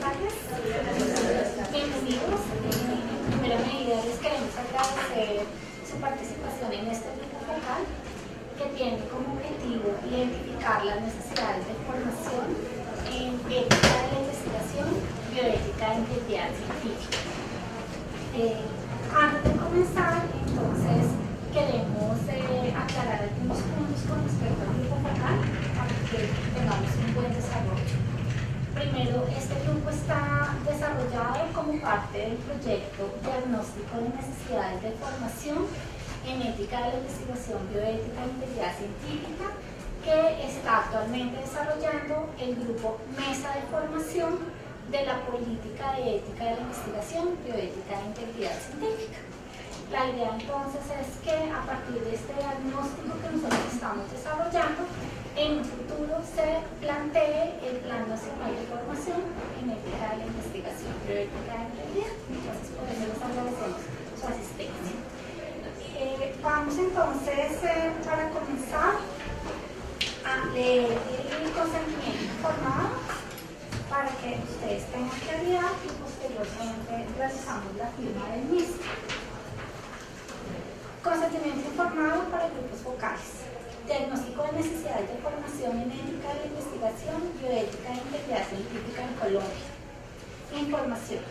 tardes. Bienvenidos. En primera medida les queremos agradecer su participación en este grupo focal que tiene como objetivo identificar las necesidades de formación en ética de la investigación, bioética e integridad científica. Antes de comenzar, entonces, queremos aclarar algunos puntos con respecto al grupo focal para que tengamos un buen desarrollo. Primero, este grupo está desarrollado como parte del proyecto Diagnóstico de Necesidades de Formación en Ética de la Investigación Bioética e Integridad Científica que está actualmente desarrollando el grupo Mesa de Formación de la Política de Ética de la Investigación Bioética e Integridad Científica. La idea entonces es que a partir de este diagnóstico que nosotros estamos desarrollando, en un futuro se plantee el Plan Nacional de Formación en Ética de la Investigación Bioética e Integridad. Entonces, por eso les agradecemos su asistencia. Vamos entonces, para comenzar, a leer el consentimiento informado para que ustedes tengan claridad y posteriormente realizamos la firma del mismo. Consentimiento informado para grupos focales. Diagnóstico de necesidades de formación en ética de la investigación, bioética e integridad científica en Colombia. Información.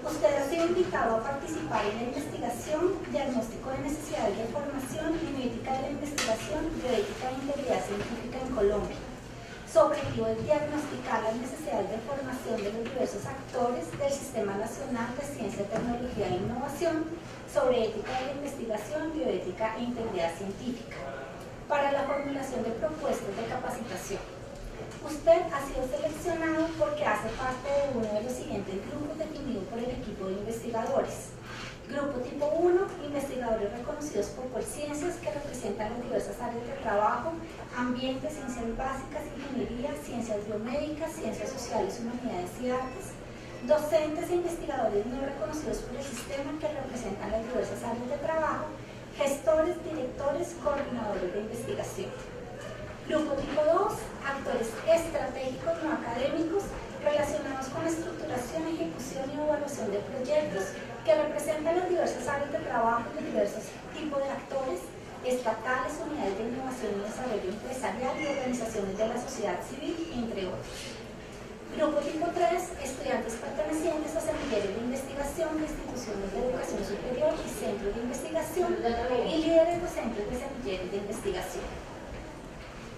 Usted ha sido invitado a participar en la investigación, diagnóstico de necesidades de formación en ética de la investigación, bioética e integridad científica en Colombia. Su objetivo es diagnosticar las necesidades de formación de los diversos actores del Sistema Nacional de Ciencia, Tecnología e Innovación sobre ética de la investigación, bioética e integridad científica, para la formulación de propuestas de capacitación. Usted ha sido seleccionado porque hace parte de uno de los siguientes grupos definidos por el equipo de investigadores. Grupo tipo 1, investigadores reconocidos por Corciencias que representan las diversas áreas de trabajo, ambiente, ciencias básicas, ingeniería, ciencias biomédicas, ciencias sociales, humanidades y artes. Docentes e investigadores no reconocidos por el sistema que representan las diversas áreas de trabajo, gestores, directores, coordinadores de investigación. Grupo tipo 2, actores estratégicos no académicos relacionados con la estructuración, ejecución y evaluación de proyectos que representan las diversas áreas de trabajo de diversos tipos de actores estatales, unidades de innovación y desarrollo empresarial y organizaciones de la sociedad civil, entre otros. Grupo tipo 3, estudiantes pertenecientes a semilleros de investigación, instituciones de educación superior y centros de investigación y líderes docentes de semilleros de investigación.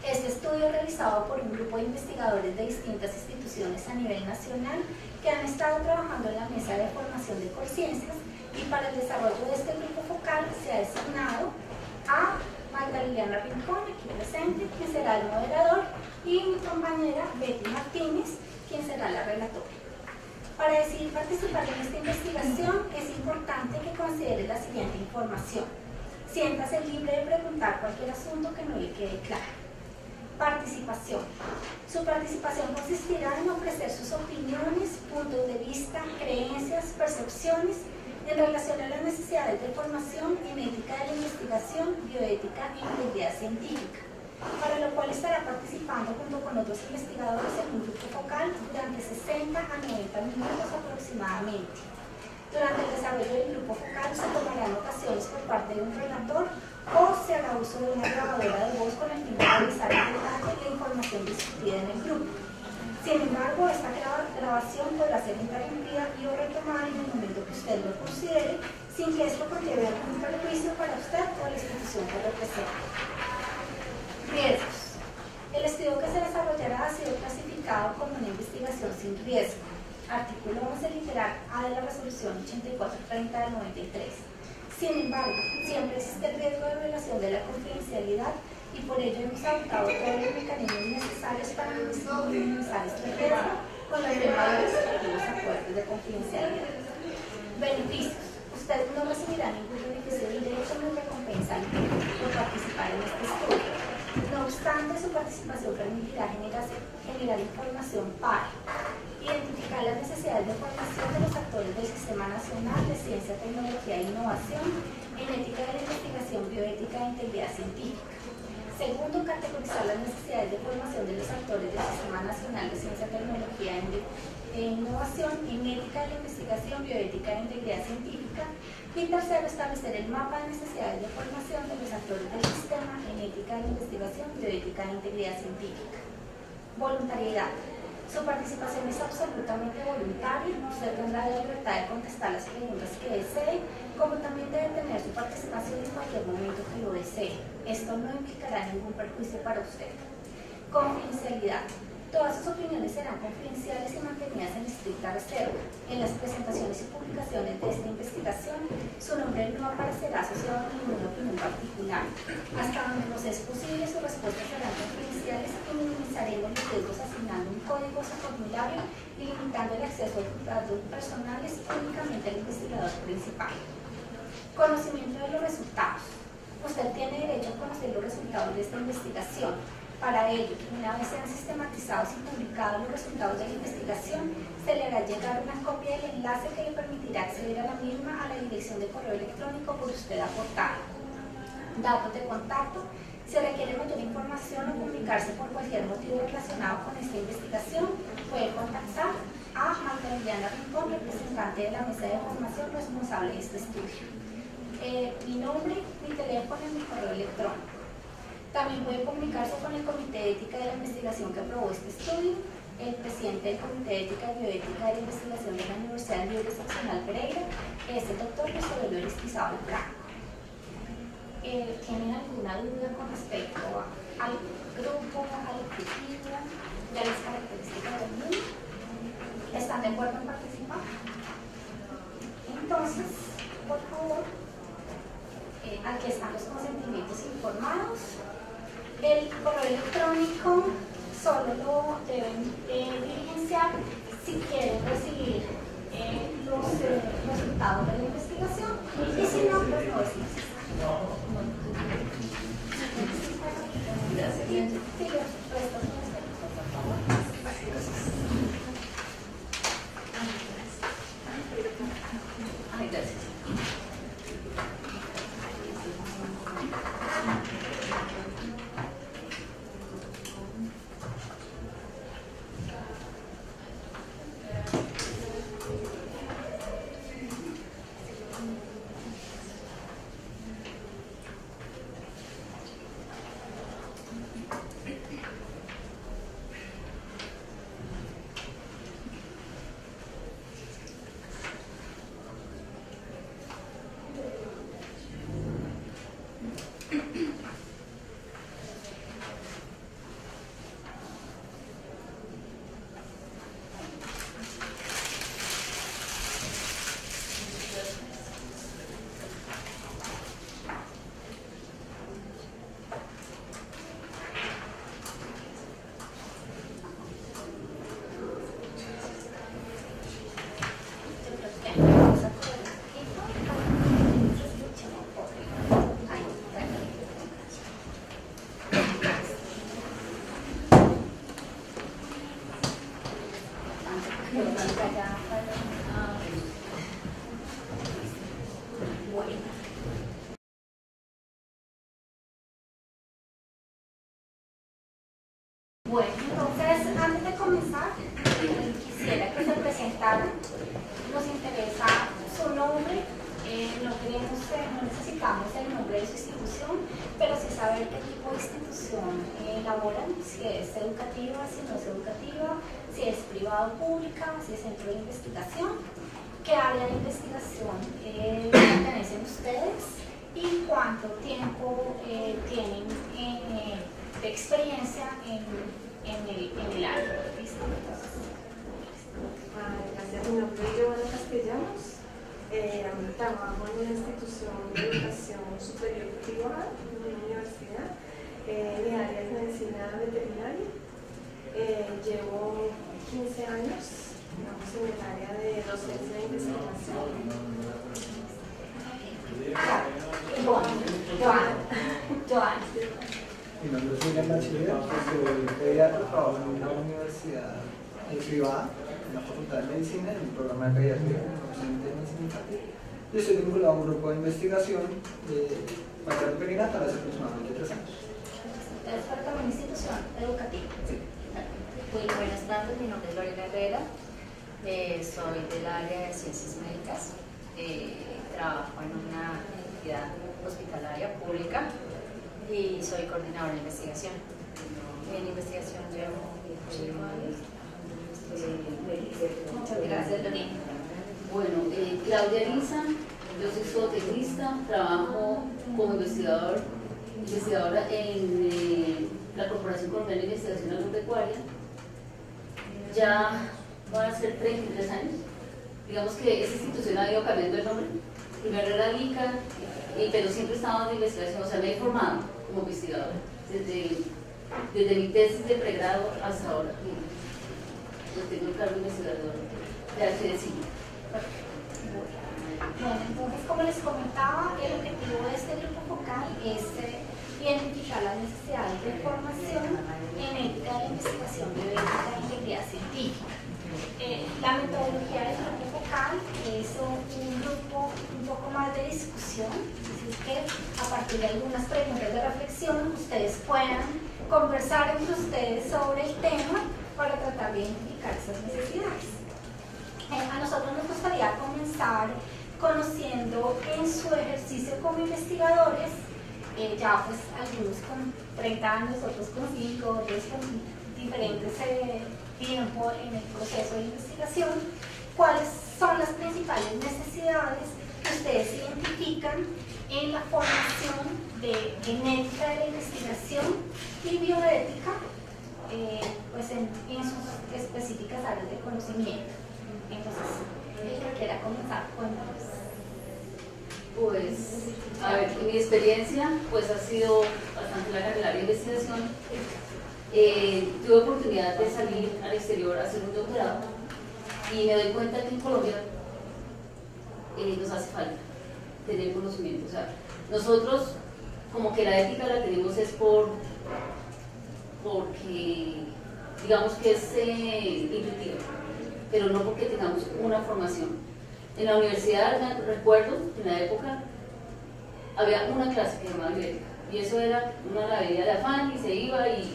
Este estudio realizado por un grupo de investigadores de distintas instituciones a nivel nacional que han estado trabajando en la mesa de formación de Corciencias, y para el desarrollo de este grupo focal se ha designado a Magdalena Rincón, aquí presente, quien será el moderador, y mi compañera Betty Martínez, quien será la relatora. Para decidir participar en esta investigación es importante que considere la siguiente información. Siéntase libre de preguntar cualquier asunto que no le quede claro. Participación. Su participación consistirá en ofrecer sus opiniones, puntos de vista, creencias, percepciones en relación a las necesidades de formación en ética de la investigación, bioética e integridad científica, para lo cual estará participando junto con otros investigadores en un grupo focal durante 60 a 90 minutos aproximadamente. Durante el desarrollo del grupo focal se tomarán notaciones por parte de un relator o se hará uso de una grabadora de voz con el fin de realizar el debate y la información discutida en el grupo. Sin embargo, esta grabación podrá ser interrumpida y o retomada en el momento que usted lo considere, sin que esto conlleve algún perjuicio para usted o la institución que representa. Riesgos. El estudio que se desarrollará ha sido clasificado como una investigación sin riesgo. Artículo 11, literal A de la Resolución 8430 de 93. Sin embargo, siempre existe el riesgo de violación de la confidencialidad y por ello hemos adoptado todos los mecanismos necesarios para minimizar este riesgo con la firma de los respectivos acuerdos de confidencialidad. Beneficios. Usted no recibirá ningún beneficio directo ni recompensa por participar en este estudio. No obstante, su participación permitirá generar información para identificar las necesidades de formación de los actores del Sistema Nacional de Ciencia, Tecnología e Innovación en ética de la investigación bioética e integridad científica. Segundo, categorizar las necesidades de formación de los actores del Sistema Nacional de Ciencia, Tecnología e Innovación en Ética de la Investigación, Bioética e Integridad Científica. Y tercero, establecer el mapa de necesidades de formación de los actores del sistema en Ética de la Investigación, Bioética e Integridad Científica. Voluntariedad. Su participación es absolutamente voluntaria. Usted tendrá la libertad de contestar las preguntas que desee, como también debe tener su participación en cualquier momento que lo desee. Esto no implicará ningún perjuicio para usted. Confidencialidad. Todas sus opiniones serán confidenciales y mantenidas en estricta reserva. En las presentaciones y publicaciones de esta investigación, su nombre no aparecerá asociado a ninguna opinión particular. Hasta donde nos es posible, sus respuestas serán confidenciales y minimizaremos los riesgos asignando un código a su formulario y limitando el acceso a los datos personales únicamente al investigador principal. Conocimiento de los resultados. Usted tiene derecho a conocer los resultados de esta investigación. Para ello, una vez sean sistematizados y publicados los resultados de la investigación, se le hará llegar una copia del enlace que le permitirá acceder a la misma a la dirección de correo electrónico por usted aportada. Datos de contacto. Si requiere mayor información o comunicarse por cualquier motivo relacionado con esta investigación, puede contactar a Marta Adriana Rincón, representante de la mesa de formación responsable de este estudio. Mi nombre, mi teléfono y mi correo electrónico. También puede comunicarse con el Comité de Ética de la Investigación que aprobó este estudio, el presidente del Comité de Ética y Bioética de la Investigación de la Universidad Libre Seccional Pereira, es el doctor José Luis Quisabal Franco. ¿Tienen alguna duda con respecto al grupo, al objetivo, y a las características del grupo? ¿Están de acuerdo en participar? Entonces, por favor. Aquí están los consentimientos informados. El correo electrónico solo lo deben diligenciar si quieren recibir los resultados de la investigación, y si no, pues no es necesario. Bueno, entonces, antes de comenzar, quisiera que se presentaran. Nos interesa su nombre, no necesitamos el nombre de su institución, pero sí saber qué tipo de institución laboran, si es educativa, si no es educativa, si es privada o pública, si es centro de investigación, qué área de investigación pertenecen ustedes y cuánto tiempo tienen de experiencia en el área. Gracias, mi nombre es Giovanna Castellanos. Trabajo en una institución de educación superior privada, en una universidad. Mi área es medicina veterinaria. Llevo 15 años, digamos, en el área de docencia e investigación. Joan. Mi nombre es William Bachiller, soy pediatra, trabajo en una universidad privada, en la Facultad de Medicina, en un programa de pediatría, docente de medicina infantil. Yo estoy vinculado a un grupo de investigación de Mariano Perinata hace aproximadamente 3 años. Ustedes faltan una institución educativa. Muy buenas tardes, mi nombre es Lorena Herrera, soy del área de ciencias médicas, trabajo en una entidad hospitalaria pública y soy coordinadora de investigación. En investigación llevo 8 años. Muchas gracias, Lorena. Bueno, Claudia Lisa, yo soy zootecnista, trabajo como investigadora en la Corporación Colombiana de Investigación Agropecuaria. Ya van a ser 33 años. Digamos que esa institución ha ido cambiando el nombre. Primero era ICA, pero siempre estaba en investigación, o sea, me he formado como investigadora desde mi tesis de pregrado hasta ahora. Yo tengo el cargo de investigadora de HDCI. Bueno, entonces, como les comentaba, el objetivo de este grupo focal es identificar las necesidades de formación en ética de la investigación bioética e integridad científica. La metodología del grupo focal es un grupo un poco más de discusión, es decir, que a partir de algunas preguntas de reflexión ustedes puedan conversar entre ustedes sobre el tema para tratar de identificar esas necesidades. A nosotros nos gustaría comenzar conociendo en su ejercicio como investigadores, ya pues algunos con 30 años, otros con 5, otros con diferentes tiempo en el proceso de investigación, cuáles son las principales necesidades que ustedes identifican en la formación de ética de la investigación y bioética, pues en sus específicas áreas de conocimiento. Entonces, el que quiera comenzar con pues, a ver, mi experiencia pues ha sido bastante larga en el área de investigación. Tuve oportunidad de salir al exterior a hacer un doctorado y me doy cuenta que en Colombia nos hace falta tener conocimiento. O sea, nosotros como que la ética la tenemos es porque digamos que es intuitiva, pero no porque tengamos una formación. En la universidad, recuerdo, en la época, había una clase que se llamaba bioética, y eso era una lavería de afán, y se iba, y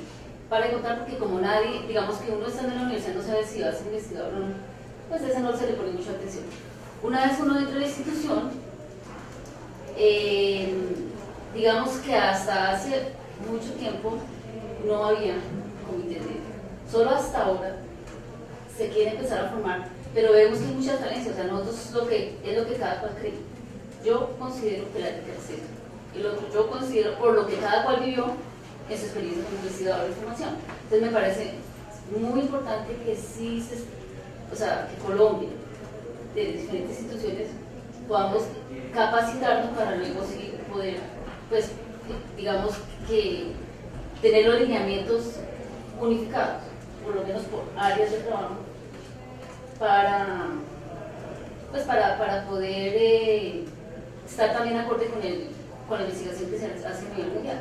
para contar, porque como nadie, digamos que uno estando en la universidad no sabe si va a ser investigador o no, pues a ese no se le pone mucha atención. Una vez uno dentro de la institución, digamos que hasta hace mucho tiempo no había comité de ética. Solo hasta ahora se quiere empezar a formar, pero vemos que hay muchas falencias. O sea, nosotros es lo que cada cual cree. Yo considero que la ética es eso. El otro, yo considero por lo que cada cual vivió en su experiencia como investigador de formación. Entonces me parece muy importante que sí, o sea, que Colombia, de diferentes instituciones, podamos capacitarnos para luego sí poder, pues, digamos que tener los lineamientos unificados, por lo menos por áreas de trabajo, para poder estar también acorde con la investigación que se hace a nivel mundial.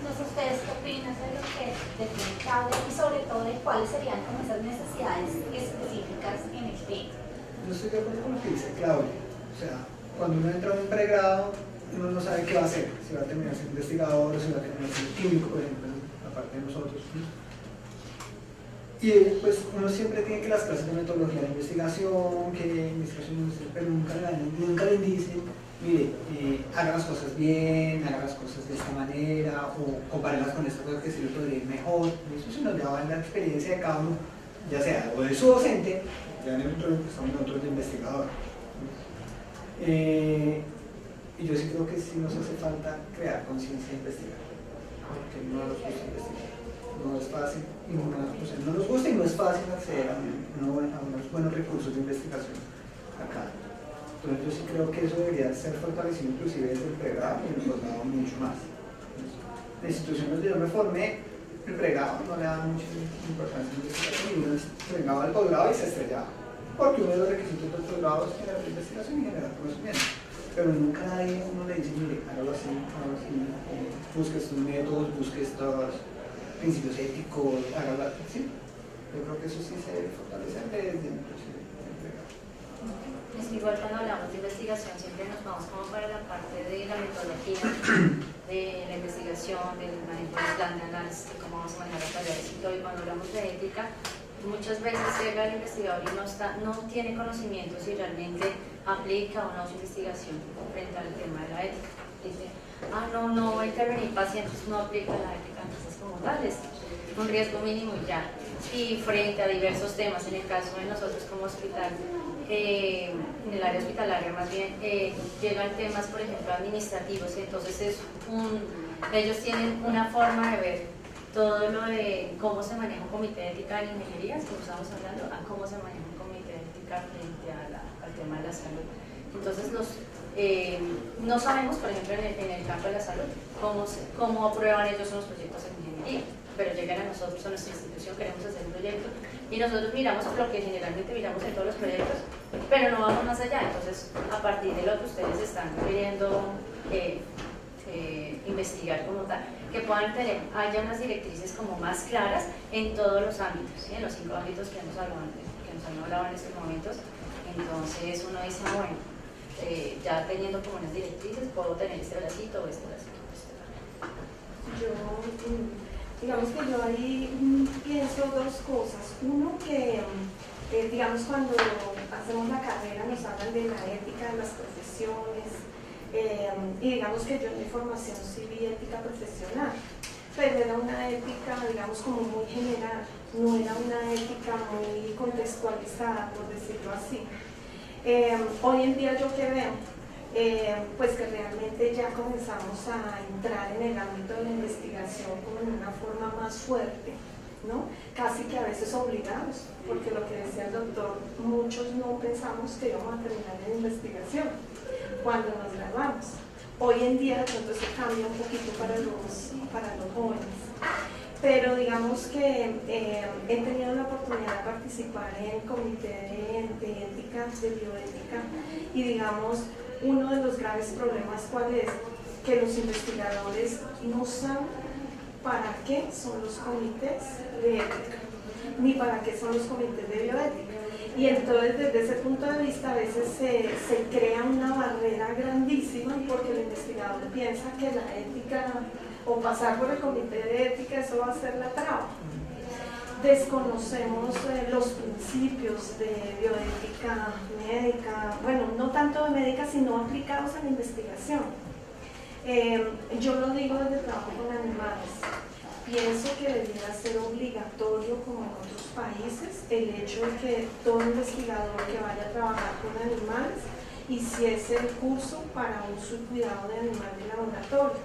Entonces, ¿ustedes qué opinan de lo que define Claudia y sobre todo de cuáles serían como esas necesidades específicas en el tema? Yo estoy de acuerdo con lo que dice Claudia. O sea, cuando uno entra en un pregrado, uno no sabe qué va a hacer, si va a terminar siendo investigador o si va a terminar siendo químico, por ejemplo, aparte de nosotros. Y pues uno siempre tiene que las clases de metodología de investigación, pero nunca le dicen, mire, haga las cosas bien, haga las cosas de esta manera, o compárelas con estas cosas que sí le podría ir mejor. Eso se nos daba en la experiencia de cada uno, ya sea o de su docente, ya en el otro que estamos nosotros de investigador. Y yo sí creo que sí nos hace falta crear conciencia de investigar, porque no nos gusta investigar. No es fácil, no nos gusta y no es fácil acceder a unos buenos recursos de investigación acá. Entonces yo sí creo que eso debería ser fortalecido inclusive desde el pregrado y el posgrado mucho más. Las instituciones donde yo me formé, el pregrado no le daba mucha importancia a la investigación y uno entregaba al posgrado y se estrellaba. Porque uno de los requisitos del posgrado es generar investigación y generar conocimiento. Pero nunca nadie uno le dice, mire, hágalo así, busque estos métodos, busque estas principios éticos, haga sí. Yo creo que eso sí se debe fortalecer desde el pregrado. Es igual cuando hablamos de investigación, siempre nos vamos como para la parte de la metodología de la investigación, del manejo del plan de análisis, de cómo vamos a manejar las tareas. Y hoy cuando hablamos de ética, muchas veces llega el investigador y no tiene conocimiento si realmente aplica o no su investigación frente al tema de la ética. Dice, no voy a intervenir, pacientes no aplican la ética, entonces como tales, un riesgo mínimo y ya. Y frente a diversos temas, en el caso de nosotros como hospital, en el área hospitalaria más bien, llegan temas, por ejemplo, administrativos, y entonces ellos tienen una forma de ver todo lo de cómo se maneja un comité de ética en ingenierías, como estamos hablando, a cómo se maneja un comité de ética frente a al tema de la salud. Entonces, no sabemos, por ejemplo, en el campo de la salud, cómo aprueban ellos los proyectos en ingeniería, pero llegan a nosotros, a nuestra institución, queremos hacer un proyecto, y nosotros miramos lo que generalmente miramos en todos los proyectos, pero no vamos más allá. Entonces, a partir de lo que ustedes están queriendo investigar como tal, que puedan tener, haya unas directrices como más claras en todos los ámbitos, ¿sí? En los 5 ámbitos que hemos hablado en estos momentos. Entonces uno dice, bueno, ya teniendo como unas directrices, puedo tener este bracito o este bracito. Digamos que yo ahí pienso dos cosas. Uno, que digamos cuando hacemos la carrera nos hablan de la ética de las profesiones, y digamos que yo en mi formación sí vi ética profesional, pero era una ética, digamos, como muy general, no era una ética muy contextualizada, por decirlo así. Hoy en día yo que veo, pues que realmente ya comenzamos a entrar en el ámbito de la investigación como en una forma más fuerte, ¿no? Casi que a veces obligados, porque lo que decía el doctor, muchos no pensamos que íbamos a terminar en investigación cuando nos graduamos. Hoy en día de pronto se cambia un poquito para los jóvenes, pero digamos que he tenido la oportunidad de participar en el Comité de Ética, de Bioética, y digamos, uno de los graves problemas, ¿cuál es? Que los investigadores no saben para qué son los comités de ética, ni para qué son los comités de bioética. Y entonces, desde ese punto de vista, a veces se crea una barrera grandísima, porque el investigador piensa que la ética, o pasar por el comité de ética, eso va a ser la traba. Desconocemos los principios de bioética médica, bueno, no tanto de médica, sino aplicados a la investigación. Yo lo digo desde el trabajo con animales. Pienso que debería ser obligatorio, como en otros países, el hecho de que todo investigador que vaya a trabajar con animales hiciese el curso para uso y cuidado de animal de laboratorio.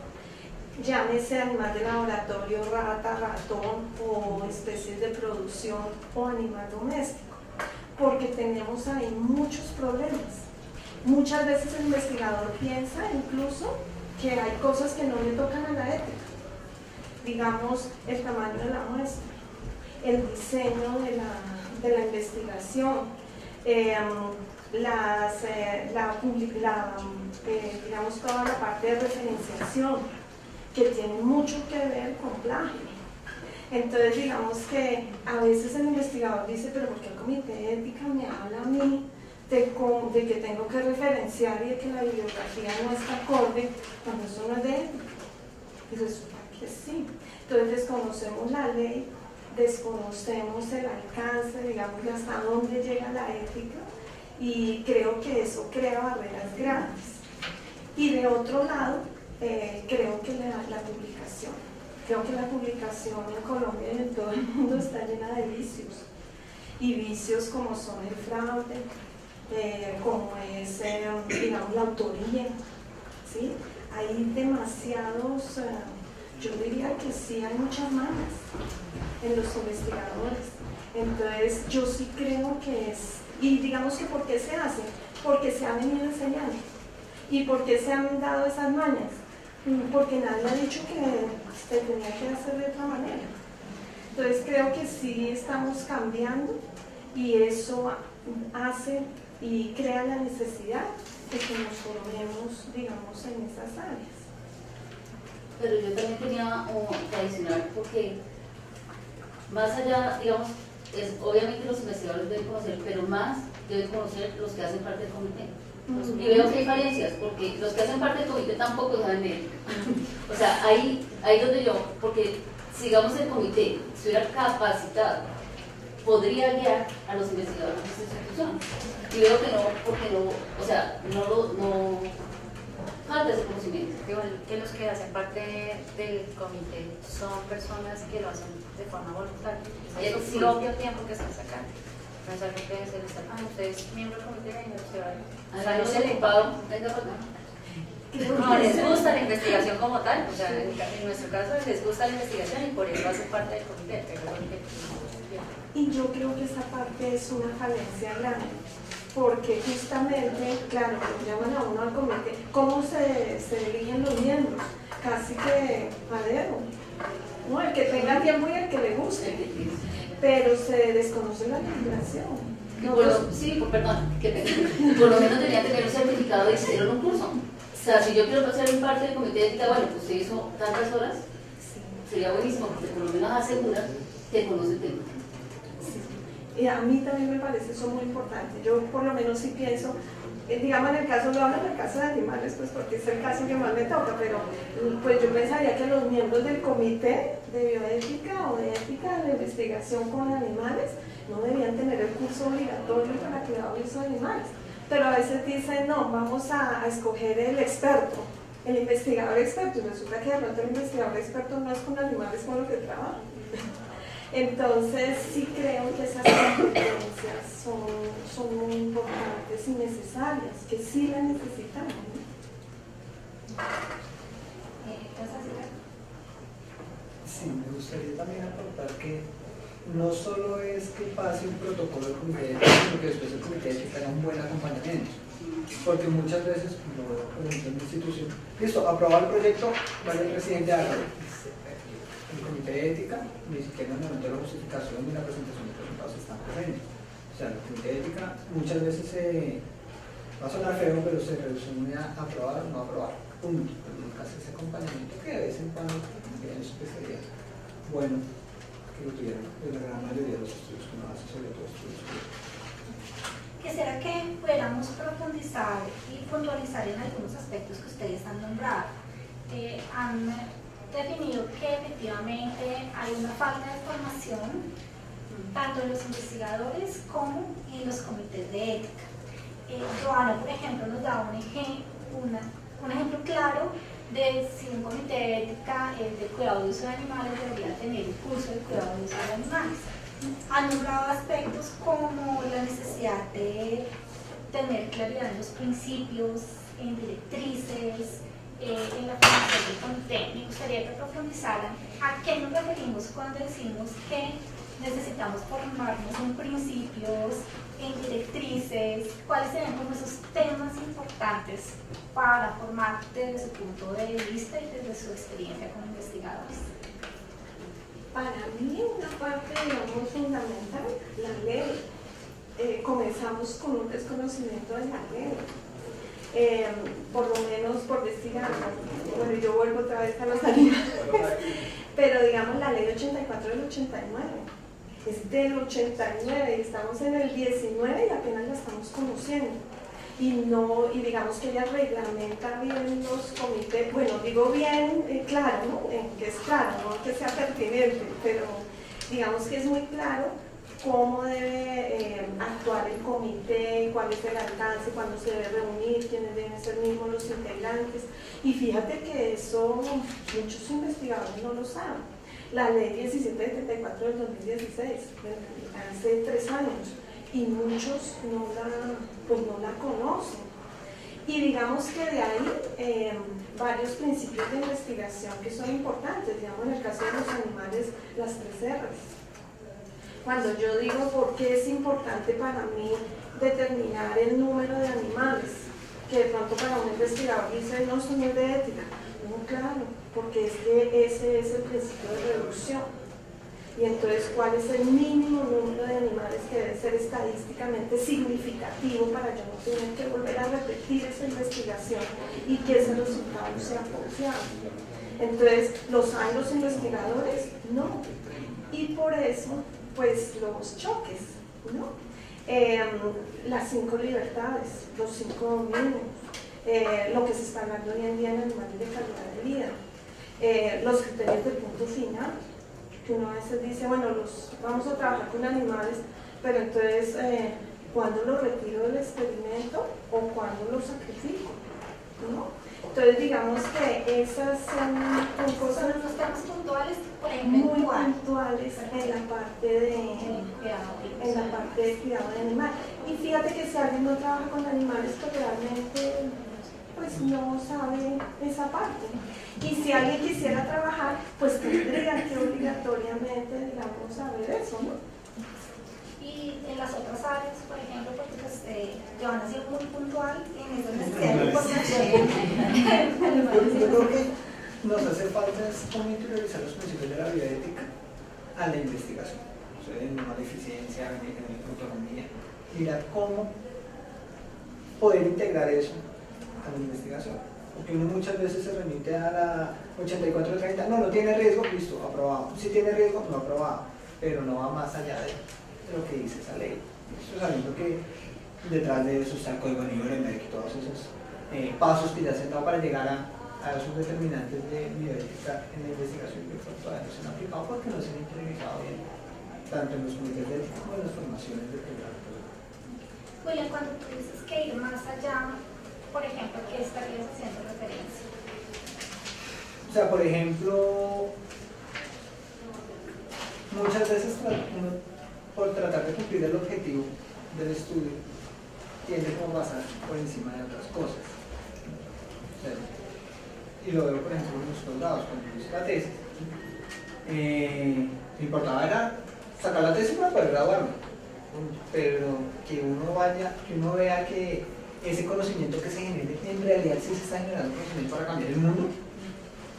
Llámese animal de laboratorio, rata, ratón o especies de producción o animal doméstico, porque tenemos ahí muchos problemas. Muchas veces el investigador piensa incluso que hay cosas que no le tocan a la ética, digamos el tamaño de la muestra, el diseño de la investigación, digamos toda la parte de referenciación, que tiene mucho que ver con plagio. Entonces digamos que a veces el investigador dice, pero ¿por qué el comité de ética me habla a mí de que tengo que referenciar y de que la bibliografía no está acorde cuando eso no es de ética? Y resulta que sí. Entonces desconocemos la ley, desconocemos el alcance, digamos, hasta dónde llega la ética, y creo que eso crea barreras grandes. Y de otro lado, creo que la publicación en Colombia y en todo el mundo está llena de vicios, y vicios como son el fraude, como es digamos, la autoría, ¿sí? Hay demasiados, yo diría que sí hay muchas manos en los investigadores. Entonces yo sí creo que es, y digamos que ¿por qué se hace? Porque se han venido enseñando. ¿Y por qué se han dado esas mañas? Porque nadie ha dicho que se tenía que hacer de otra manera. Entonces creo que sí estamos cambiando, y eso hace y crea la necesidad de que nos formemos, digamos, en esas áreas. Pero yo también quería adicionar, porque más allá, digamos, obviamente los investigadores deben conocer, pero más deben conocer los que hacen parte del comité. Y veo que hay diferencias, porque los que hacen parte del comité tampoco saben médica. O sea, ahí donde yo, porque sigamos el comité, si hubiera capacitado, podría guiar a los investigadores de esta institución. Y veo que no, porque no, o sea, no falta ese conocimiento. Que los que hacen parte del comité son personas que lo hacen de forma voluntaria, es su propio tiempo que están sacando. No es algo que se les está, ustedes miembro del comité de la universidad. No se les paga, no les gusta la investigación como tal, o sea, en nuestro caso les gusta la investigación y por eso hace parte del comité. Y yo creo que esta parte es una falencia grande, porque justamente, claro, que llaman a uno al comité, ¿cómo se eligen los miembros? Casi que a dedo, ¿no? El que tenga tiempo y el que le guste, pero se desconoce la legislación. No, sí, perdón, por lo menos tenía que tener un certificado de hicieron un curso. O sea, si yo quiero pasar en parte del comité de ética, bueno, pues se hizo tantas horas, sería buenísimo, porque por lo menos aseguras que conoce el tema. Y a mí también me parece eso muy importante. Yo por lo menos sí pienso, digamos en el caso, lo hablo en el caso de animales, pues porque es el caso que más me toca, pero pues yo pensaría que los miembros del comité de bioética o de ética de investigación con animales no debían tener el curso obligatorio para cuidado de esos animales. Pero a veces dicen, no, vamos a escoger el experto, el investigador experto, y resulta que de pronto el investigador experto no es con animales con los que trabaja. Entonces sí creo que esas competencias son muy importantes y necesarias, que sí las necesitamos, ¿no? Sí, me gustaría también aportar que no solo es que pase un protocolo del comité de ética, sino que después el comité de ética haga un buen acompañamiento. Porque muchas veces, como lo veo por ejemplo en la institución, listo, aprobado el proyecto, vale el presidente a la el comité de ética, ni siquiera en el momento de la justificación ni la presentación de resultados están presentes. O sea, el comité de ética muchas veces va a sonar feo, pero se resume a aprobar o no aprobar. Punto. Pero nunca hace ese acompañamiento que de vez en cuando tiene su especialidad. Bueno, que lo tuvieron en la gran mayoría de los estudios que uno hace, sobre todo estudios que será que pudiéramos profundizar y puntualizar en algunos aspectos que ustedes han nombrado. Definido que efectivamente hay una falta de formación tanto en los investigadores como en los comités de ética. Joana, por ejemplo, nos da un ejemplo claro de si un comité de ética de cuidado de uso de animales debería tener un curso de cuidado de uso de animales. Han nombrado aspectos como la necesidad de tener claridad en los principios, en directrices, en la formación del comité. Me gustaría que profundizaran a qué nos referimos cuando decimos que necesitamos formarnos en principios, en directrices, cuáles serían como esos temas importantes para formar desde su punto de vista y desde su experiencia como investigadores. Para mí una parte, digamos, fundamental, la ley. Comenzamos con un desconocimiento de la ley. Por lo menos por decir algo, bueno, yo vuelvo otra vez a los animales, pero digamos la ley 84 del 89, es del 89 y estamos en el 19 y apenas la estamos conociendo, y digamos que ella reglamenta bien los comités, bueno, digo bien, claro, ¿no? Que es claro, no que sea pertinente, pero digamos que es muy claro cómo debe actuar el comité, cuál es el alcance, cuándo se debe reunir, quiénes deben ser mismos los integrantes. Y fíjate que eso muchos investigadores no lo saben. La ley 1734 del 2016, hace 3 años, y muchos no la conocen. Y digamos que de ahí varios principios de investigación que son importantes, digamos en el caso de los animales, las 3 R's. Cuando yo digo por qué es importante para mí determinar el número de animales, que de pronto para un investigador dice, no, soy de ética. No, claro, porque es que ese es el principio de reducción. Y entonces, ¿cuál es el mínimo número de animales que debe ser estadísticamente significativo para yo no tener que volver a repetir esa investigación y que ese resultado sea confiable? Entonces, ¿lo saben los investigadores? No. Y por eso, pues los choques, ¿no? Las 5 libertades, los 5 dominios, lo que se está hablando hoy en día en animales de calidad de vida. los criterios del punto final, que uno a veces dice, bueno, vamos a trabajar con animales, pero entonces, ¿cuándo los retiro del experimento o cuándo los sacrifico? ¿No? Entonces, digamos que esas son cosas muy puntuales en la parte de cuidado de animal. Y fíjate que si alguien no trabaja con animales, pues realmente pues no sabe esa parte. Y si alguien quisiera trabajar, pues tendría que obligatoriamente, digamos, saber eso, ¿no? Y en las otras áreas, por ejemplo, porque pues, Johanna ha sido muy puntual en esas necesidades. Yo creo que nos hace falta es cómo interiorizar los principios de la bioética a la investigación, o sea, en la eficiencia, en la autonomía, mirar cómo poder integrar eso a la investigación, porque uno muchas veces se remite a la 8430, no tiene riesgo, listo, aprobado, si tiene riesgo, no aprobado, pero no va más allá de lo que dice esa ley. Eso, sabiendo que detrás de eso está el código Nuremberg y todos esos pasos que ya se han dado para llegar a esos determinantes de bioética en la investigación, que todavía no se han aplicado porque no se han interiorizado bien, tanto en los comités de ética como en las formaciones de programas. William, cuando tú dices que ir más allá, por ejemplo, ¿qué estarías haciendo referencia? O sea, por ejemplo, muchas veces por tratar de cumplir el objetivo del estudio tiende como pasar por encima de otras cosas. O sea, y lo veo por ejemplo en los soldados, cuando hice la tesis, me importaba era sacar la tesis para poder graduarme, pero que uno vaya, que uno vea que ese conocimiento que se genere, en realidad sí se está generando conocimiento para cambiar el mundo,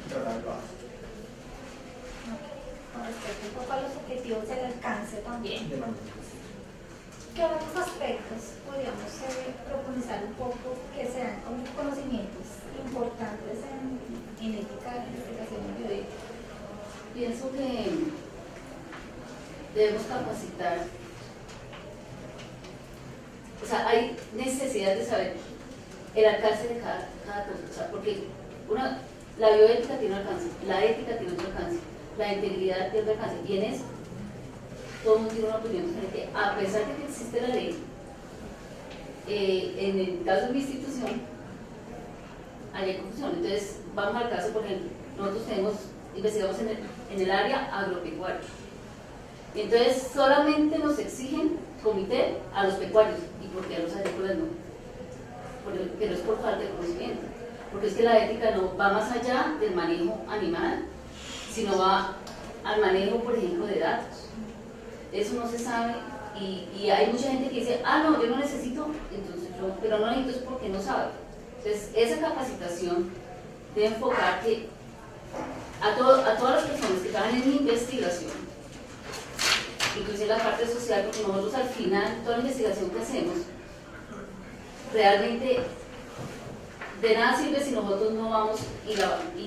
tratar lo hace. Respecto un poco a los objetivos del alcance también. ¿Qué otros aspectos podríamos profundizar un poco que sean conocimientos importantes en ética, en investigación y bioética? Pienso que debemos capacitar, o sea, hay necesidad de saber el alcance de cada cosa, o sea, porque la bioética tiene un alcance, la ética tiene otro alcance, la integridad tiene otro alcance, y en eso todo el mundo tiene una opinión diferente, a pesar de que existe la ley. En el caso de mi institución hay confusión. Entonces vamos al caso, por ejemplo, nosotros investigamos en el área agropecuaria, y entonces solamente nos exigen comité a los pecuarios, y porque a los agrícolas no, pero es por falta de conocimiento, porque es que la ética no va más allá del manejo animal, sino va al manejo, por ejemplo, de datos. Eso no se sabe, y hay mucha gente que dice, ah, no, yo no necesito, entonces yo, pero no necesito es porque no sabe. Entonces, esa capacitación de enfocar que a todas las personas que trabajan en investigación, inclusive la parte social, porque nosotros al final, toda la investigación que hacemos, realmente de nada sirve si nosotros no vamos y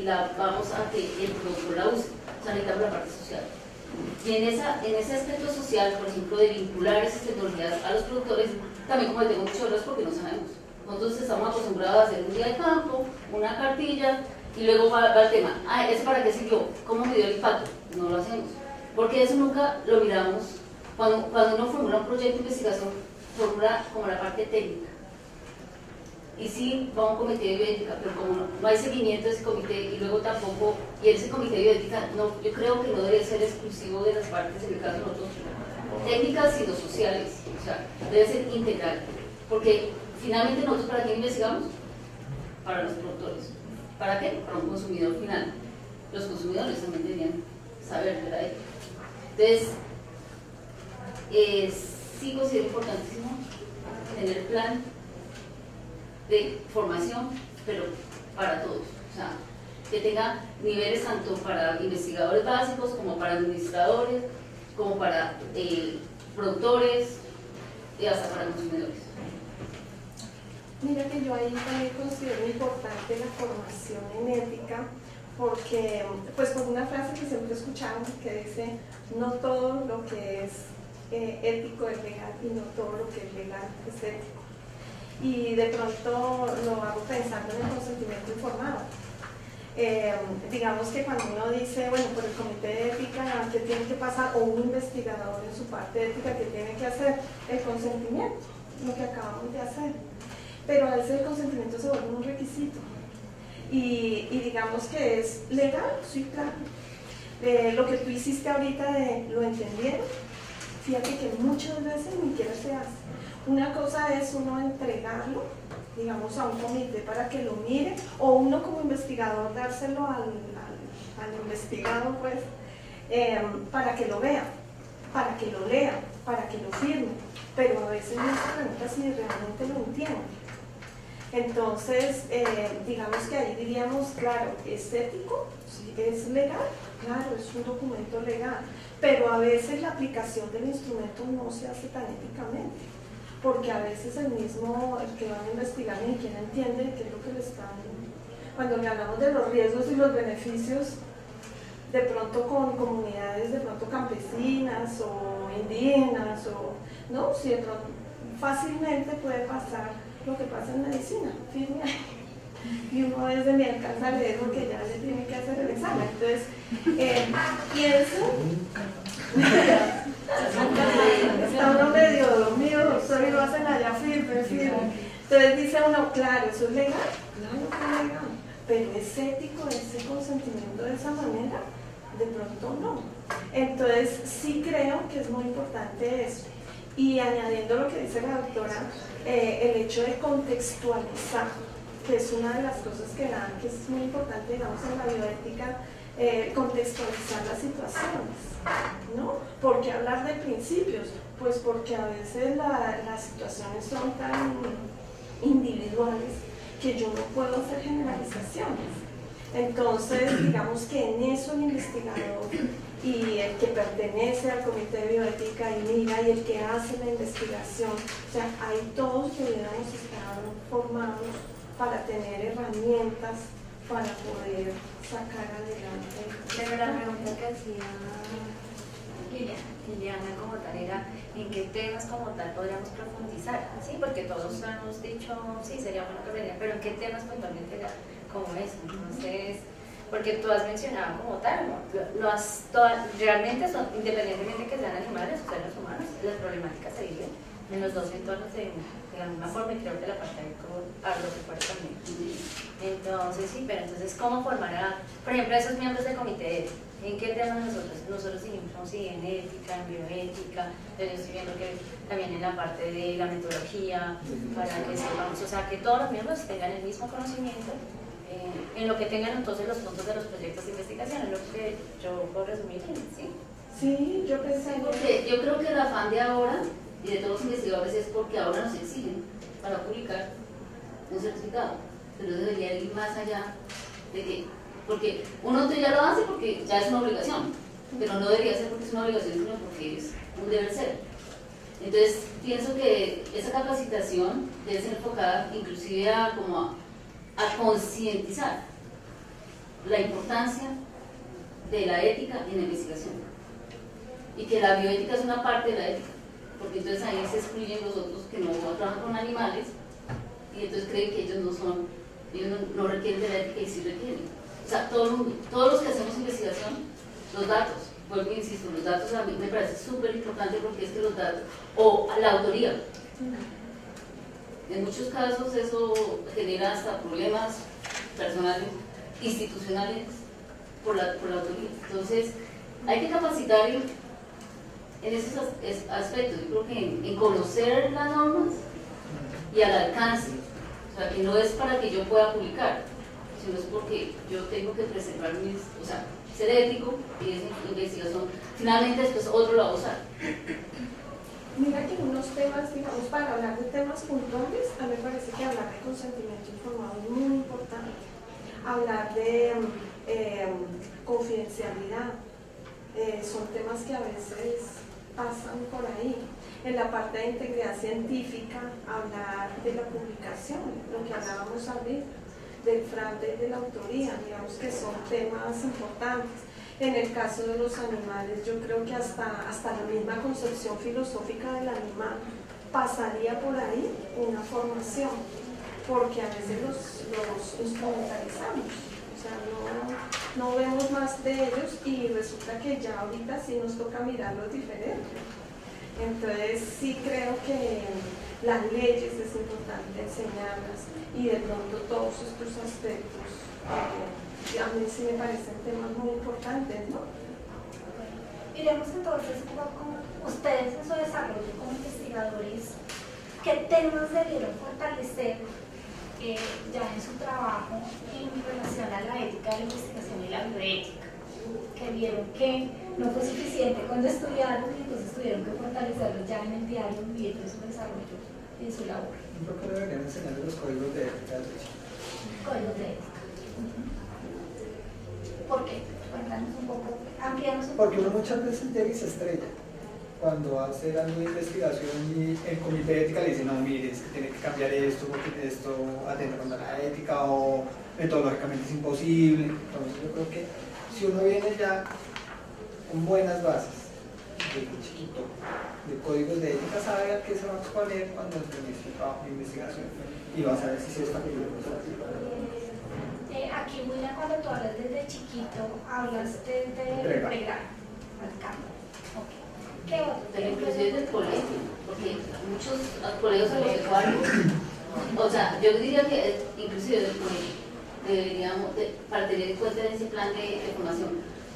la vamos a que el productor la use, o sea, necesitamos la parte social. Y en ese aspecto social, por ejemplo, de vincular esas tecnologías a los productores, también como tengo choros porque no sabemos. Nosotros estamos acostumbrados a hacer un día de campo, una cartilla, y luego va el tema, ah, ¿eso para qué sirvió? ¿Cómo me dio el impacto? No lo hacemos, porque eso nunca lo miramos. Cuando uno formula un proyecto de investigación, formula como la parte técnica. Y sí, va a un comité de bioética, pero como no hay seguimiento de ese comité, y luego tampoco, y ese comité de bioética, no, yo creo que no debe ser exclusivo de las partes, en el caso de nosotros, técnicas, sino sociales, o sea, debe ser integral, porque finalmente nosotros ¿para qué investigamos? Para los productores. ¿Para qué? Para un consumidor final. Los consumidores también deberían saber, ¿verdad? Entonces, sí considero importantísimo tener plan de formación, pero para todos, o sea, que tenga niveles tanto para investigadores básicos, como para administradores, como para productores, y hasta para consumidores. Mira que yo ahí también considero importante la formación en ética, porque, pues por una frase que siempre escuchamos que dice, no todo lo que es ético es legal, y no todo lo que es legal es ético. Y de pronto lo hago pensando en el consentimiento informado. digamos que cuando uno dice, bueno, por el comité de ética, ¿qué tiene que pasar? O un investigador en su parte de ética, ¿qué tiene que hacer? El consentimiento, lo que acabamos de hacer. Pero a veces el consentimiento se vuelve un requisito. Y digamos que es legal, sí, claro. Lo que tú hiciste ahorita de lo entendieron, fíjate que muchas veces ni siquiera se hace. Una cosa es uno entregarlo, digamos, a un comité para que lo mire, o uno como investigador dárselo al investigado, pues, para que lo vea, para que lo lea, para que lo firme, pero a veces no se pregunta si realmente lo entiende. Entonces, digamos que ahí diríamos, claro, ¿es ético? ¿Es legal? Claro, es un documento legal, pero a veces la aplicación del instrumento no se hace tan éticamente, porque a veces el que van a investigar ni siquiera entiende qué es lo que le están... Cuando le hablamos de los riesgos y los beneficios, de pronto con comunidades de pronto campesinas o indígenas, o, ¿no? Si de pronto fácilmente puede pasar lo que pasa en medicina, firme ahí. Y uno desde mi alcanza a leer lo que ya le tiene que hacer el examen. Entonces, pienso... Está uno medio dormido, solo lo hacen allá firme. Entonces dice uno, claro, ¿eso es legal? Claro que es legal, pero ¿es ético ese consentimiento de esa manera? De pronto no. Entonces sí creo que es muy importante eso. Y añadiendo lo que dice la doctora, el hecho de contextualizar, que es una de las cosas que es muy importante, digamos, en la bioética, contextualizar las situaciones, ¿no? ¿Por qué hablar de principios? Pues porque a veces las situaciones son tan individuales que yo no puedo hacer generalizaciones. Entonces, digamos que en eso el investigador y el que pertenece al comité de bioética y mira, y el que hace la investigación, o sea, ahí todos deberíamos estar formados para tener herramientas para poder sacar adelante. Pero la pregunta que hacía Liliana como tal era, ¿en qué temas como tal podríamos profundizar? Sí, porque todos hemos dicho, sí, sería bueno que vendría, pero ¿en qué temas puntualmente era como eso? Entonces, porque tú has mencionado como tal, ¿no? Realmente son, independientemente de que sean animales o seres humanos, las problemáticas se viven en los dos entornos de la misma forma, y creo que la parte agropecuaria también. Entonces, sí, pero entonces, ¿cómo formar a, por ejemplo, a esos miembros del comité? ¿En qué temas nosotros seguimos? Sí, en ética, en bioética, yo estoy viendo que también en la parte de la metodología, para que sepamos, o sea, que todos los miembros tengan el mismo conocimiento, en lo que tengan entonces los puntos de los proyectos de investigación, es lo que yo puedo resumir, ¿sí? Sí, yo pensé, porque yo creo que el afán de ahora, y de todos los investigadores, es porque ahora nos exigen para publicar un certificado, pero debería ir más allá de que, porque uno ya lo hace porque ya es una obligación, pero no debería ser porque es una obligación, sino porque es un deber ser. Entonces pienso que esa capacitación debe ser enfocada inclusive a, a concientizar la importancia de la ética en la investigación, y que la bioética es una parte de la ética, porque entonces ahí se excluyen los otros que no trabajan con animales, y entonces creen que ellos no son, ellos no requieren de la ética, y sí requieren. O sea, todos los que hacemos investigación, los datos, vuelvo e insisto, los datos a mí me parece súper importante, porque es que los datos, o la autoría, en muchos casos eso genera hasta problemas personales, institucionales, por la autoría. Entonces, hay que capacitar en esos aspectos. Yo creo que en conocer las normas y al alcance, o sea, que no es para que yo pueda publicar, sino es porque yo tengo que preservar mis, o sea, ser ético, y esa investigación finalmente después otro la va a usar. Mira que unos temas, digamos, para hablar de temas puntuales, a mí me parece que hablar de consentimiento informado es muy importante, hablar de confidencialidad, son temas que a veces pasan por ahí. En la parte de integridad científica, hablar de la publicación, lo que hablábamos ahorita, del fraude y de la autoría, digamos que son temas importantes. En el caso de los animales, yo creo que hasta la misma concepción filosófica del animal pasaría por ahí una formación, porque a veces los instrumentalizamos. O sea, no vemos más de ellos y resulta que ya ahorita sí nos toca mirarlos diferente. Entonces sí creo que las leyes es importante enseñarlas y de pronto todos estos aspectos a mí sí me parecen temas muy importantes, ¿no? Miremos entonces cómo ustedes en su desarrollo como investigadores, ¿qué temas debieron fortalecer ya en su trabajo en relación a la ética de la investigación y la bioética? Que vieron que no fue suficiente cuando estudiaron y entonces tuvieron que fortalecerlo ya en el diario y en su desarrollo y en su labor. Yo creo que deberían enseñar los códigos de ética. Códigos de ética. ¿Por qué? Cuéntanos un poco, amplianos un poco. Porque uno muchas veces llega y se estrella cuando hace alguna investigación y el comité de ética le dice, no, mire, es que tiene que cambiar esto porque esto atenta contra la ética o metodológicamente es imposible. Entonces yo creo que si uno viene ya con buenas bases, desde chiquito, de códigos de ética, sabe a qué se va a exponer cuando empiece el trabajo de investigación y va a saber si se está peligroso. Aquí, William, cuando tú hablas desde chiquito, hablas desde pregrado, al campo. Okay. ¿Qué otro? Pero inclusive desde el colegio, porque muchos colegios agropecuarios, o sea, yo diría que inclusive desde el colegio deberíamos, para tener en cuenta ese plan de formación,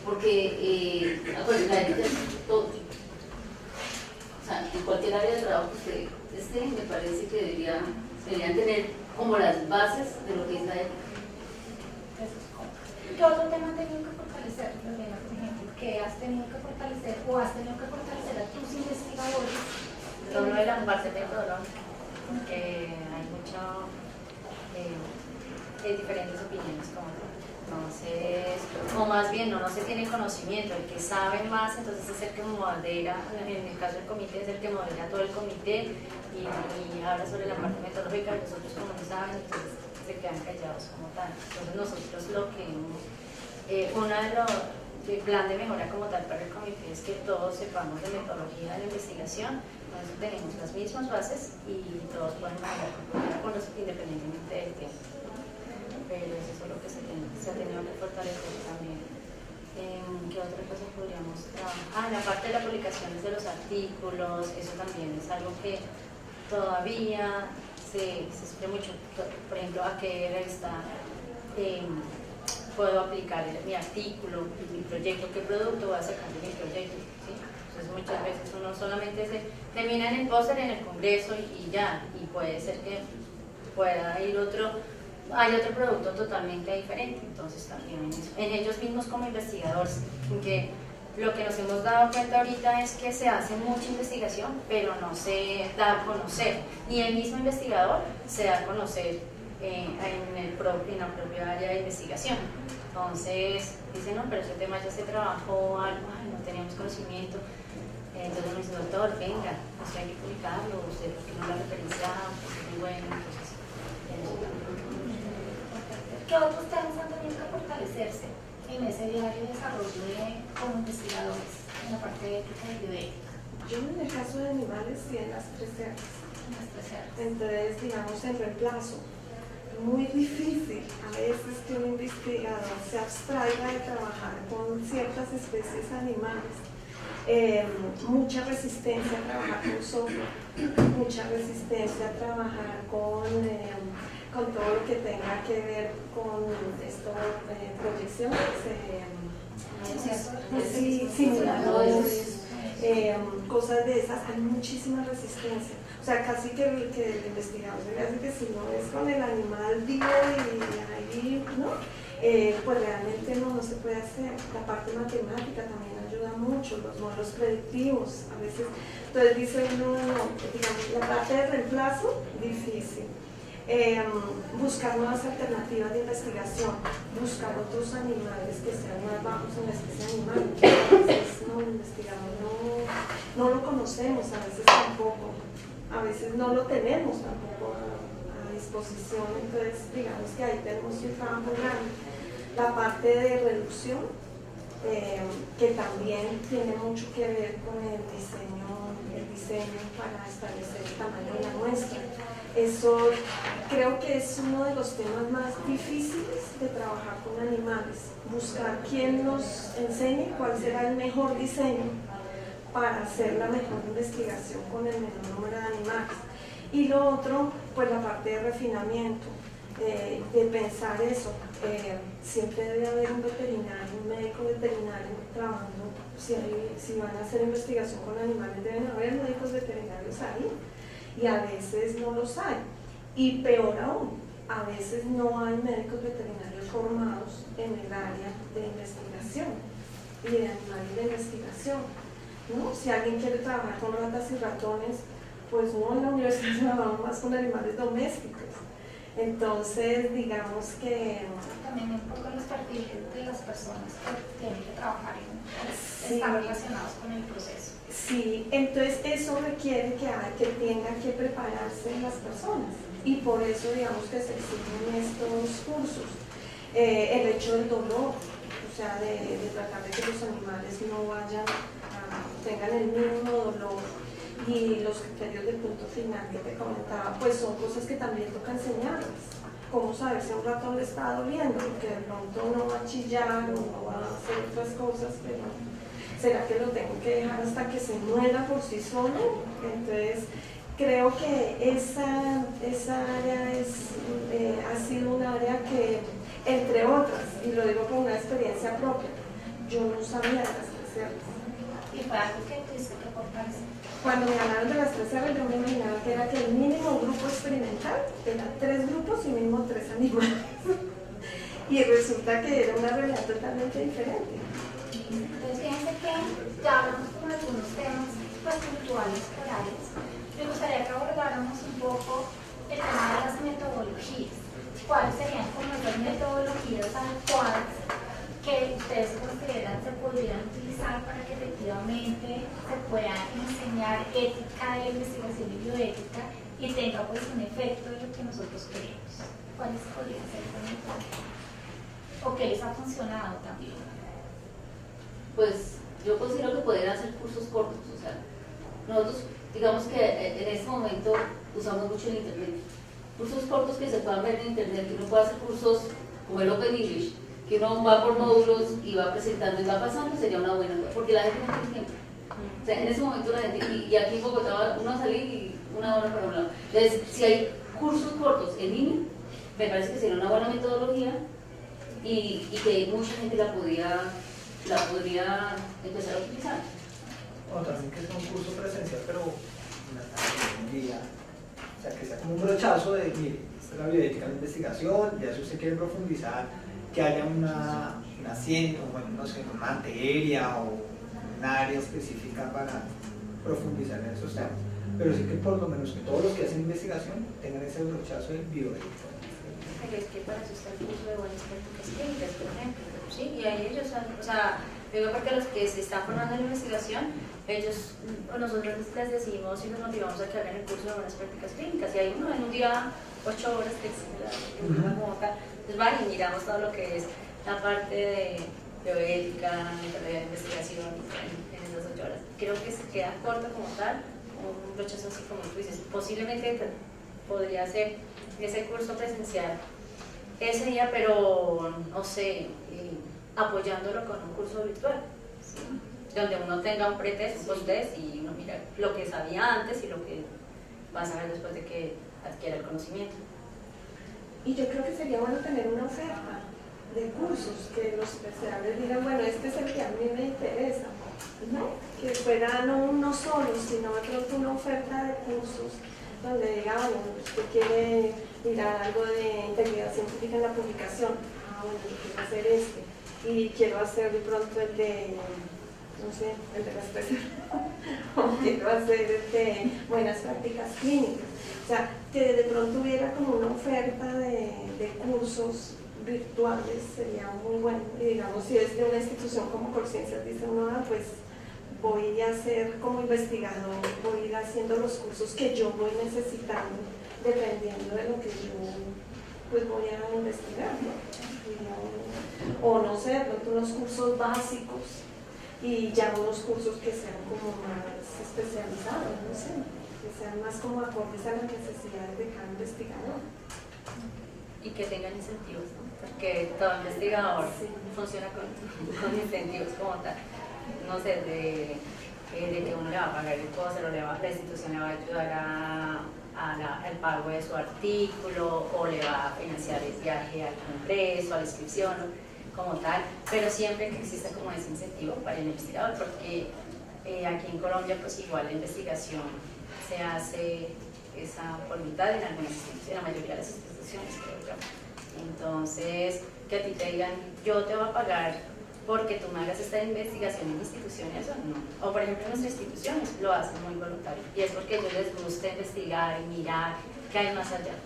porque la ética es todo. O sea, en cualquier área de trabajo que usted esté, me parece que deberían tener como las bases de lo que es la ética. ¿Qué otro tema has tenido que fortalecer, Lorena, por ejemplo? ¿Qué has tenido que fortalecer o has tenido que fortalecer a tus investigadores? Todo de la parte metodológica, porque hay mucho de diferentes opiniones. Entonces, o más bien, no se tiene conocimiento, el que sabe más, entonces es el que modera, en el caso del comité, es el que modera todo el comité y habla sobre la parte metodológica, nosotros como no saben, entonces se quedan callados como tal. Entonces nosotros lo que una de los plan de mejora como tal para el comité es que todos sepamos de metodología de la investigación, entonces tenemos las mismas bases y todos pueden mejorar con los independientemente del tiempo, pero eso es lo que se ha tenido que fortalecer también. ¿Qué otra cosa podríamos trabajar? La parte de las publicaciones de los artículos, eso también es algo que todavía se sufre mucho. Por ejemplo, a qué revista puedo aplicar mi artículo, mi proyecto, qué producto voy a sacar de mi proyecto, ¿sí? Entonces muchas veces uno solamente se termina en el póster, en el congreso y ya, y puede ser que pueda ir hay otro producto totalmente diferente. Entonces también en ellos mismos como investigadores, que lo que nos hemos dado cuenta ahorita es que se hace mucha investigación, pero no se da a conocer, ni el mismo investigador se da a conocer en la propia área de investigación. Entonces dicen, no, pero ese tema ya se trabajó, no teníamos conocimiento. Entonces me dice, doctor, venga, usted hay que publicarlo, usted porque no lo ha referenciado, pues es muy bueno. Entonces, ¿qué otros temas han tenido que fortalecerse en ese diario desarrollo como investigadores en la parte de ética y bioética? Yo en el caso de animales y en las tres áreas. Entonces, digamos, el reemplazo. Muy difícil a veces que un investigador se abstraiga de trabajar con ciertas especies animales. Mucha resistencia a trabajar con software, mucha resistencia a trabajar con todo lo que tenga que ver con esto, proyecciones, simuladores, cosas de esas, hay muchísima resistencia. O sea, casi que el investigador casi que si no es con el animal vivo y ahí, ¿no? Pues realmente no se puede hacer. La parte matemática también ayuda mucho, los modelos predictivos a veces. Entonces dice uno, digamos, la parte de reemplazo, difícil. Buscar nuevas alternativas de investigación, buscar otros animales que sean más bajos en la especie animal. Entonces, no, el investigador no lo conocemos a veces tampoco, a veces no lo tenemos tampoco a disposición. Entonces, digamos que ahí tenemos un trabajo grande. La parte de reducción, que también tiene mucho que ver con el diseño para establecer el tamaño de la muestra. Eso creo que es uno de los temas más difíciles de trabajar con animales, buscar quién nos enseñe cuál será el mejor diseño para hacer la mejor investigación con el menor número de animales. Y lo otro, pues la parte de refinamiento, de pensar eso. Siempre debe haber un veterinario, un médico veterinario trabajando. Si van a hacer investigación con animales, deben haber médicos veterinarios ahí. Y a veces no los hay. Y peor aún, a veces no hay médicos veterinarios formados en el área de investigación y de animales de investigación, ¿no? Si alguien quiere trabajar con ratas y ratones, pues no, en la universidad trabajamos más con animales domésticos. Entonces, digamos que... También un poco los perfiles de las personas que tienen que trabajar en estar relacionados con el proceso. Sí, entonces eso requiere que tengan que prepararse las personas, y por eso digamos que se exigen estos cursos. El hecho del dolor, o sea, de tratar de que los animales no vayan, tengan el mismo dolor, y los criterios de punto final que te comentaba, pues son cosas que también toca enseñarles. Cómo saber si a un ratón le está doliendo, porque de pronto no va a chillar o no va a hacer otras cosas, pero ¿será que lo tengo que dejar hasta que se muera por sí solo? Entonces, creo que esa área ha sido un área que, entre otras, y lo digo con una experiencia propia, yo no sabía las 3 R's. ¿Y para qué tuviste que reportarse? Cuando me hablaron de las 3 R's, yo me imaginaba que era que el mínimo grupo experimental era 3 grupos y mínimo 3 animales. Y resulta que era una realidad totalmente diferente. Entonces, fíjense que ya hablamos con algunos temas puntuales, orales. Me gustaría que abordáramos un poco el tema de las metodologías. ¿Cuáles serían como las metodologías adecuadas que ustedes consideran se podrían utilizar para que efectivamente se pueda enseñar ética de investigación y bioética y tenga pues un efecto de lo que nosotros queremos? ¿Cuáles podrían ser las metodologías? ¿O qué les ha funcionado también? Pues yo considero que podrían hacer cursos cortos. O sea, nosotros digamos que en este momento usamos mucho el internet, cursos cortos que se puedan ver en internet, que uno pueda hacer cursos como el Open English, que uno va por módulos y va presentando y va pasando, sería una buena, porque la gente no tiene tiempo. O sea, en ese momento la gente, y aquí en Bogotá uno va a salir y una hora para hablar. Entonces, si hay cursos cortos en línea, me parece que sería una buena metodología y que mucha gente la podría empezar a utilizar. O también que sea un curso presencial, pero un día, o sea, que sea como un brochazo de, mire, esta es la bioética, la investigación, ya si usted quiere profundizar, que haya un asiento, bueno, no sé, una materia o un área específica para profundizar en esos temas, pero sí que por lo menos que todos los que hacen investigación tengan ese brochazo de bioética. Es que para eso está el curso de buenas prácticas clínicas, por ejemplo, ¿sí? Y ahí ellos, o sea, digo porque los que se están formando en la investigación, ellos, nosotros les decimos y nos motivamos a que hagan el curso de buenas prácticas clínicas, y hay uno en un día 8 horas que se la monta, entonces van y miramos todo lo que es la parte de bioética, de investigación en esas 8 horas. Creo que se queda corto como tal, un proceso así como tú dices, posiblemente podría ser ese curso presencial ese día, pero no sé, apoyándolo con un curso virtual, ¿sí? Donde uno tenga un pretest, un post-test, y uno mira lo que sabía antes y lo que va a saber después de que adquiera el conocimiento. Y yo creo que sería bueno tener una oferta de cursos que los especialistas digan, bueno, este es el que a mí me interesa, ¿no? Que fuera no uno solo, sino una oferta de cursos donde diga, bueno, usted quiere mirar algo de integridad científica en la publicación, bueno, yo quiero hacer este, y quiero hacer de pronto el de, no sé, el de la especial, o quiero hacer el de buenas prácticas clínicas. O sea, que de pronto hubiera como una oferta de cursos virtuales, sería muy bueno. Y digamos, si es de una institución como Corciencias, dice uno, pues voy a hacer como investigador, voy a ir haciendo los cursos que yo voy necesitando, dependiendo de lo que yo pues voy a investigar, ¿no? O no sé, de pronto unos cursos básicos y ya unos cursos que sean como más especializados, no sé. que sean más como acordes a las necesidades de cada investigador. Y que tengan incentivos, ¿no? Porque todo investigador funciona con incentivos como tal. No sé, de que uno le va a pagar el costo, la institución le va a ayudar al pago de su artículo, o le va a financiar el viaje al congreso, a la inscripción, ¿no? Como tal, pero siempre que exista como ese incentivo para el investigador, porque aquí en Colombia pues igual la investigación se hace esa voluntad en algunas instituciones, en la mayoría de las instituciones, creo yo. Entonces, que a ti te digan, yo te voy a pagar porque tú me hagas esta investigación en mi institución, eso no. O por ejemplo, nuestras instituciones lo hacen muy voluntario, y es porque a ellos les gusta investigar y mirar qué hay más allá.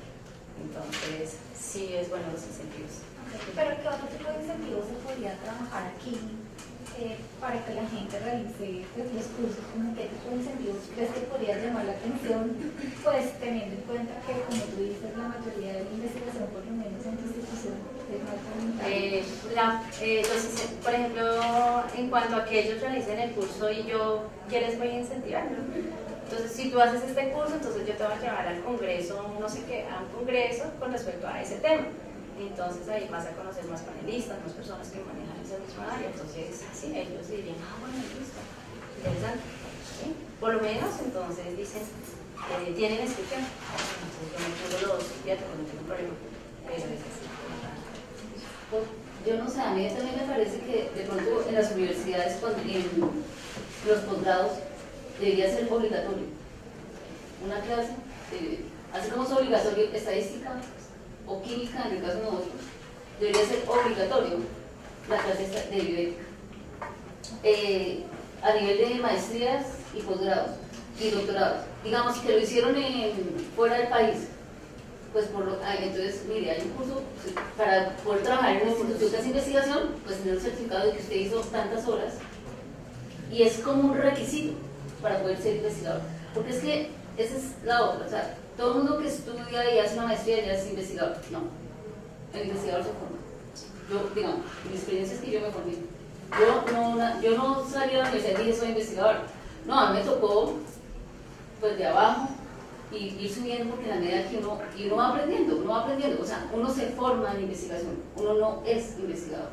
Entonces, sí es bueno los incentivos. Okay. Pero ¿qué otro tipo de incentivos se podría trabajar aquí para que la gente realice los cursos? ¿Cómo qué tipo de incentivos crees que podría llamar la atención? Pues teniendo en cuenta que, como tú dices, la mayoría de la investigación, por lo menos en tu institución, es más voluntaria. Por ejemplo, en cuanto a que ellos realicen el curso y yo, ¿qué les voy a incentivar? Entonces, si tú haces este curso, entonces yo te voy a llevar al congreso, no sé qué, a un congreso con respecto a ese tema. Entonces ahí vas a conocer más panelistas, más personas que manejan esa misma área. Entonces, sí, ellos dirían, ah, bueno, listo, interesante. ¿Sí? Por lo menos, entonces dicen, tienen inscripción. Entonces, yo no tengo los psiquiatras, no tengo problema. Pero es así. Pues, yo no sé, a mí también me parece que de pronto en las universidades, y en los posgrados, debería ser obligatorio. Una clase, así como es obligatorio estadística o química, en el caso de nosotros, debería ser obligatorio la clase de bioética. A nivel de maestrías y posgrados y doctorados, digamos que lo hicieron fuera del país, pues entonces, mire, hay un curso para poder trabajar en una institución de investigación, pues tener un certificado de que usted hizo tantas horas, y es como un requisito para poder ser investigador, porque es que esa es la otra, o sea, todo el mundo que estudia y hace una maestría ya es investigador. No, el investigador se forma. Yo, digamos, mi experiencia es que yo me formé. Yo no salí a la universidad y dije soy investigador. No, a mí me tocó, pues, de abajo y ir subiendo, porque en la medida que uno va aprendiendo, o sea, uno se forma en investigación, uno no es investigador.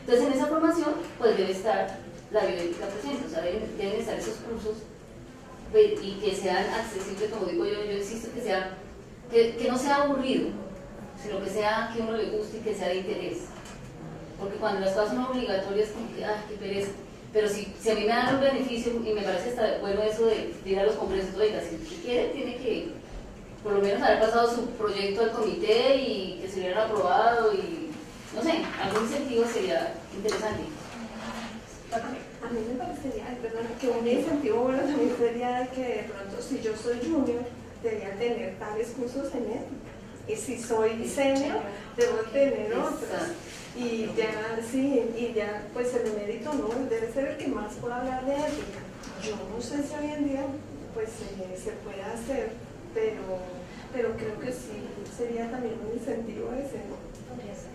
Entonces, en esa formación, pues, debe estar la bioética presente, o sea, deben estar esos cursos y que sean accesibles, como digo yo, insisto, que no sea aburrido, sino que sea que uno le guste y que sea de interés, porque cuando las cosas son obligatorias, como que, ¡ay, qué pereza! Pero si a mí me dan un beneficio, y me parece está bueno eso de ir a los congresos, oiga, si quiere, tiene que por lo menos haber pasado su proyecto al comité y que se hubiera aprobado, y no sé, algún incentivo sería interesante. A mí me parecería, perdona, que un incentivo bueno también sería que de pronto, si yo soy junior, debería tener tales cursos en él, y si soy senior, debo tener otros, y ya, sí, y ya, pues el mérito no, debe ser el que más pueda hablar de ética. Yo no sé si hoy en día, pues, se puede hacer, pero creo que sí, sería también un incentivo ese, podría ser.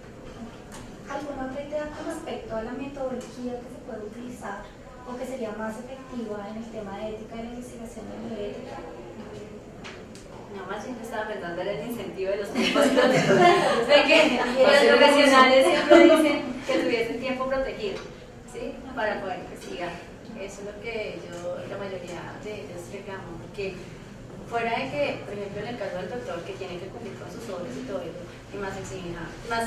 ¿Alguna otra idea con respecto a la metodología que se puede utilizar o que sería más efectiva en el tema de ética y la investigación de bioética? No, más bien estaba pensando en el incentivo de los tiempos. De que los profesionales siempre dicen que tuviesen tiempo protegido, ¿sí? Para poder investigar. Eso es lo que yo, la mayoría de ellos reclaman, porque fuera de que, por ejemplo, en el caso del doctor, que tiene que cumplir con sus obras y todo eso, y más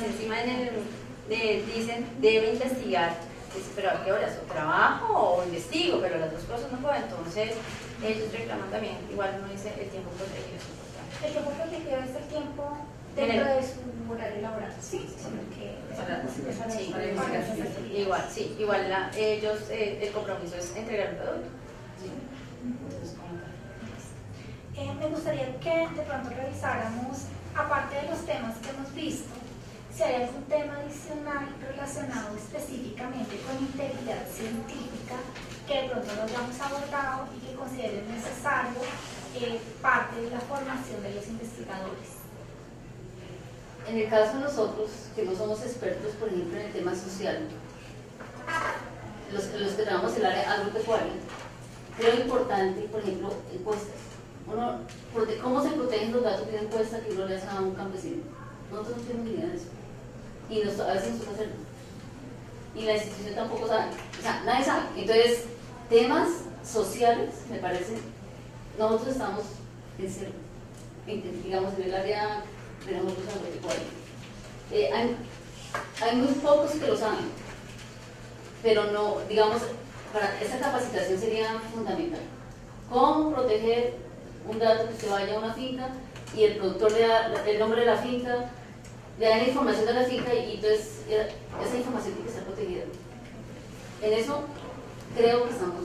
encima en el dicen, debe investigar. Dice, pero ¿a qué horas? ¿O trabajo o investigo? Pero las dos cosas no pueden. Entonces, ellos reclaman también. Igual uno dice, el tiempo protegido es importante. El tiempo protegido es el tiempo dentro de su horario laboral. Sí, sí. Igual ellos, el compromiso es entregar el producto. Sí. Entonces, me gustaría que de pronto revisáramos, aparte de los temas que hemos visto, si hay algún tema adicional relacionado específicamente con integridad científica que de pronto no hayamos abordado y que consideren necesario parte de la formación de los investigadores. En el caso de nosotros, que no somos expertos, por ejemplo, en el tema social, los que trabajamos en el área agropecuaria, creo importante, por ejemplo, encuestas. ¿Cómo se protegen los datos de encuesta que uno le hace a un campesino? Nosotros no tenemos ni idea de eso. Y nos, a veces nos toca hacerlo. Y la institución tampoco sabe. O sea, nadie sabe. Entonces, temas sociales, me parece, nosotros estamos en cero. Digamos, en el área de los recursos agropecuarios. Hay muy pocos que lo saben. Pero no, digamos, para esa capacitación sería fundamental. ¿Cómo proteger un dato que se vaya a una finca y el productor le da el nombre de la finca, le da la información de la finca y entonces esa información tiene que estar protegida? En eso creo que estamos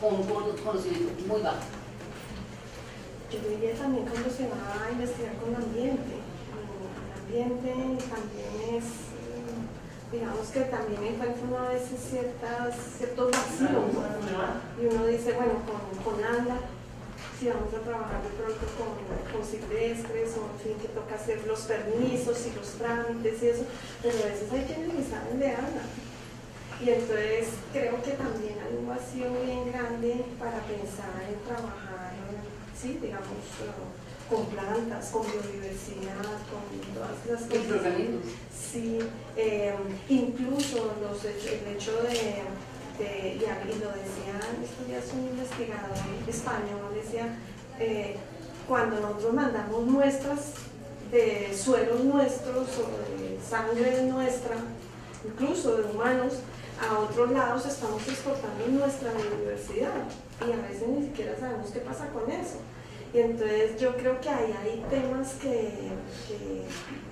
con un conocimiento muy bajo. Yo diría también cuando se va a investigar con el ambiente. El ambiente también es, digamos que también encuentra una vez ciertos vacíos, ¿no? Y uno dice, bueno, con ANDA, si vamos a trabajar de pronto con silvestres, o en fin, que toca hacer los permisos y los trámites y eso, pero a veces hay quienes ni saben de ANDA. Y entonces creo que también hay un vacío bien grande para pensar en trabajar, sí, digamos, con plantas, con biodiversidad, con todas las cosas. Sí, incluso el hecho de y lo decía, estos días un investigador español decía, cuando nosotros mandamos muestras de suelos nuestros o de sangre nuestra, incluso de humanos, a otros lados estamos exportando nuestra biodiversidad y a veces ni siquiera sabemos qué pasa con eso. Y entonces yo creo que ahí hay temas que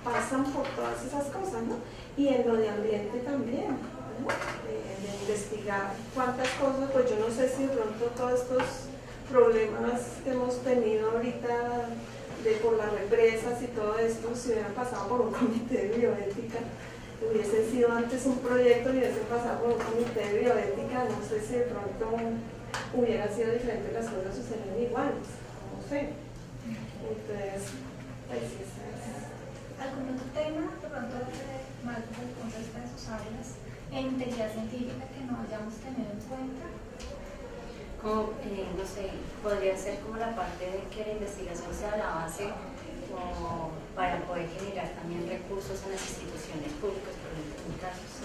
pasan por todas esas cosas, ¿no? Y en lo de ambiente también, ¿no? De investigar cuántas cosas, pues yo no sé si de pronto todos estos problemas que hemos tenido ahorita por las represas y todo esto, si hubieran pasado por un comité de bioética, hubiesen sido antes un proyecto y hubiesen pasado por un comité de bioética, no sé si de pronto hubiera sido diferente, las cosas suceden iguales. Sí. Entonces, algún otro tema, de pronto, más desde el punto de vista de sus áreas en integridad científica que no hayamos tenido en cuenta. Como, no sé, podría ser como la parte de que la investigación sea la base como para poder generar también recursos en las instituciones públicas, por ejemplo, en casos,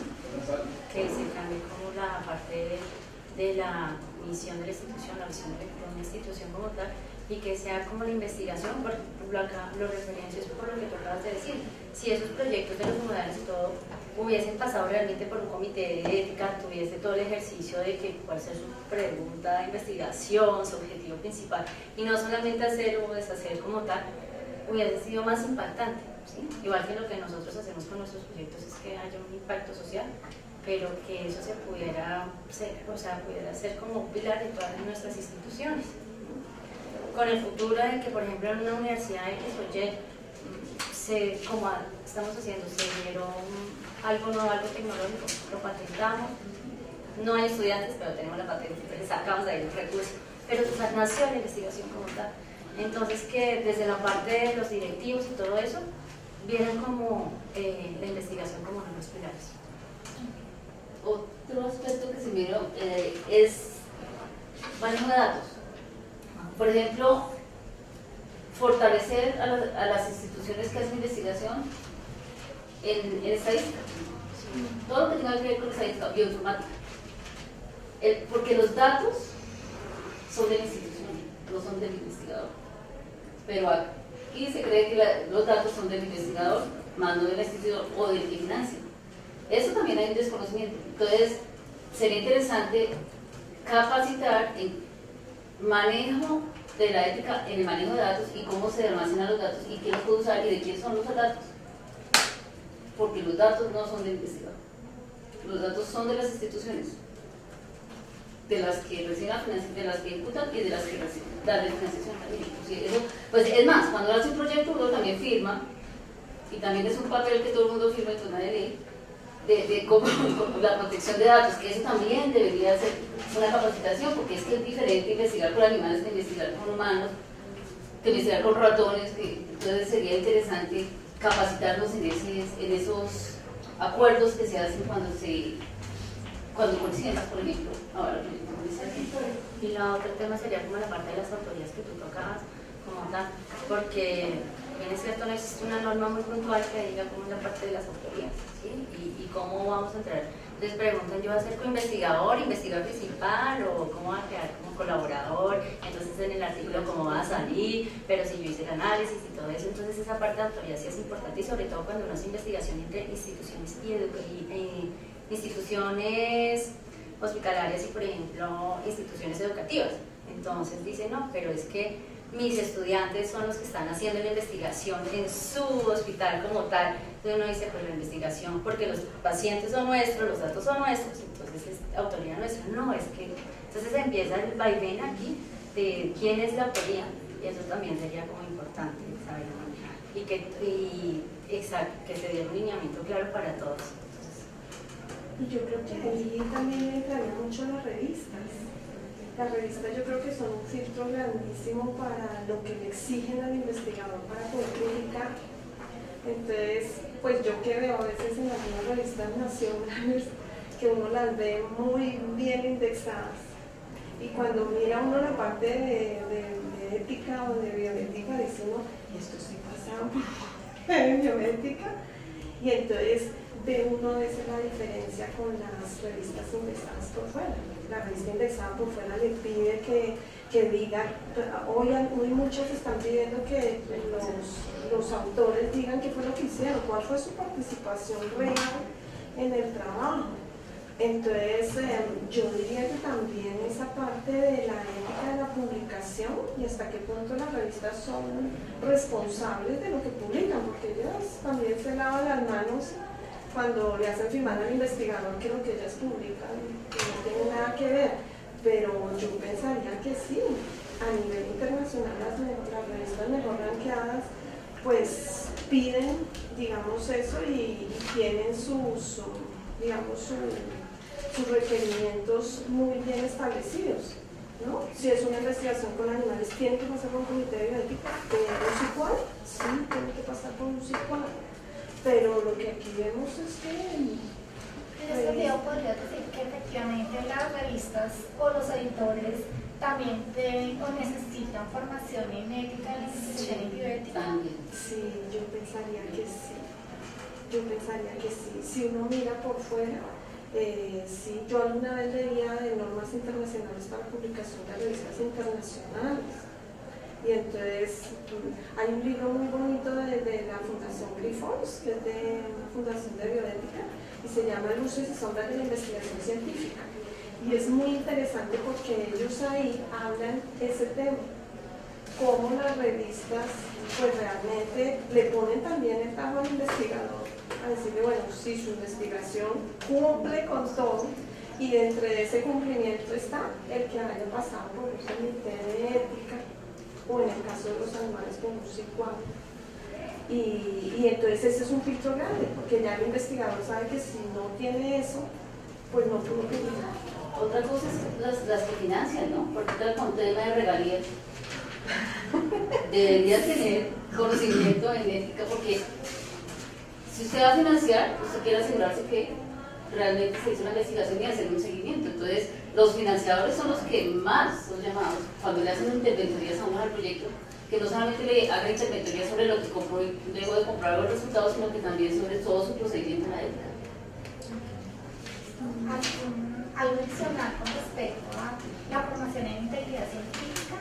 que se cambie como la parte de la misión de la institución, la visión de una institución como tal, y que sea como la investigación, por ejemplo, acá lo referencio es por lo que tú acabas de decir. Si esos proyectos de los humedales y todo hubiesen pasado realmente por un comité de ética, tuviese todo el ejercicio de que cuál sea su pregunta de investigación, su objetivo principal, y no solamente hacer o deshacer como tal, hubiese sido más impactante, ¿sí? Igual que lo que nosotros hacemos con nuestros proyectos es que haya un impacto social, pero que eso se pudiera ser, o sea, pudiera ser como un pilar de todas nuestras instituciones, con el futuro de que, por ejemplo, en una universidad X o Y, como estamos haciendo, se dieron algo nuevo, algo tecnológico, lo patentamos, no hay estudiantes, pero tenemos la patente, sacamos de ahí los recursos, pero pues, nació la investigación como tal. Entonces, que desde la parte de los directivos y todo eso, vieran como la investigación como uno de los pilares. Otro aspecto que se miró es manejo de datos. Por ejemplo, fortalecer a las instituciones que hacen investigación en estadística. Todo lo que tenga que ver con estadística, bioinformática. Porque los datos son de la institución, no son del investigador. Pero aquí se cree que los datos son del investigador, más no del institución o del que financia. Eso también hay un desconocimiento. Entonces, sería interesante capacitar en manejo de la ética en el manejo de datos y cómo se almacenan los datos y quién los puede usar y de quién son los datos, porque los datos no son del investigador, los datos son de las instituciones, de las que reciben la financiación, de las que imputan y de las que reciben la financiación también. Pues es más, cuando hace un proyecto uno también firma, y también es un papel que todo el mundo firma, entonces nadie lee, de cómo la protección de datos, que eso también debería ser una capacitación, porque es que es diferente investigar con animales que investigar con humanos, que investigar con ratones, entonces sería interesante capacitarnos en esos acuerdos que se hacen cuando se cuando Corciencias, por ejemplo, ahora y la otra tema sería como la parte de las autorías que tú tocabas como tal, porque bien es cierto no existe una norma muy puntual que diga cómo es la parte de las autorías, ¿sí? Y cómo vamos a entrar. Entonces preguntan, ¿yo voy a ser coinvestigador, investigador principal o cómo va a quedar como colaborador? Entonces en el artículo cómo va a salir, pero si yo hice el análisis y todo eso. Entonces esa parte de autoría sí es importante, y sobre todo cuando uno hace investigación entre instituciones instituciones hospitalarias y, por ejemplo, instituciones educativas. Entonces dicen, no, pero es que mis estudiantes son los que están haciendo la investigación en su hospital como tal. Entonces uno dice, pues la investigación, porque los pacientes son nuestros, los datos son nuestros, entonces es autoría nuestra. No, es que... Entonces empieza el vaivén aquí de quién es la autoría, y eso también sería como importante, ¿saben? Y que se diera un lineamiento claro para todos. Y yo creo que ahí también entran mucho las revistas. Las revistas yo creo que son un filtro grandísimo para lo que le exigen al investigador para poder publicar. Entonces, pues yo que veo a veces en algunas revistas nacionales que uno las ve muy bien indexadas. Y cuando mira uno la parte de ética o de bioética, dice uno, y esto sí pasaba por bioética. Y entonces... de uno es la diferencia con las revistas indexadas por fuera. La revista indexada por fuera le pide que diga, hoy muchos están pidiendo que los autores digan qué fue lo que hicieron, cuál fue su participación real en el trabajo. Entonces yo diría que también esa parte de la ética de la publicación y hasta qué punto las revistas son responsables de lo que publican, porque ellas también se lavan las manos cuando le hacen firmar al investigador que lo que ellas publican no tiene nada que ver, pero yo pensaría que sí, a nivel internacional las revistas mejor ranqueadas pues piden, digamos, eso y tienen sus requerimientos muy bien establecidos, ¿no? Si es una investigación con animales, tiene que pasar por un comité de bioética, un psicoal, sí, tiene que pasar por un psicoal. Pero lo que aquí vemos es que... En este video podría decir que efectivamente las revistas o los editores también deben o necesitan formación en ética, en investigación y bioética. Sí, yo pensaría que sí. Yo pensaría que sí. Si uno mira por fuera, sí, yo alguna vez leía de normas internacionales para publicación de revistas internacionales. Y entonces hay un libro muy bonito de la Fundación Griffons, que es de una fundación de bioética, y se llama El uso y sombras de la investigación científica. Y es muy interesante porque ellos ahí hablan ese tema, cómo las revistas pues realmente le ponen también el trabajo al investigador, a decirle, bueno, si su investigación cumple con todo, y entre ese cumplimiento está el que haya pasado por un comité de ética, o en el caso de los animales con un psicoal. Y entonces ese es un filtro grande, porque ya el investigador sabe que si no tiene eso, pues no puede publicar. Otra cosa es las que financian, ¿no? Porque con tema de regalías debería tener conocimiento en ética, porque si usted va a financiar, usted quiere asegurarse que realmente se hizo una investigación y hacer un seguimiento. Entonces, los financiadores son los que más son llamados cuando le hacen interventorías a uno al proyecto, que no solamente le haga interventoría sobre lo que compró y luego de comprar los resultados, sino que también sobre todo su procedimiento en la ética. ¿Algo adicional con respecto a la formación en integridad científica?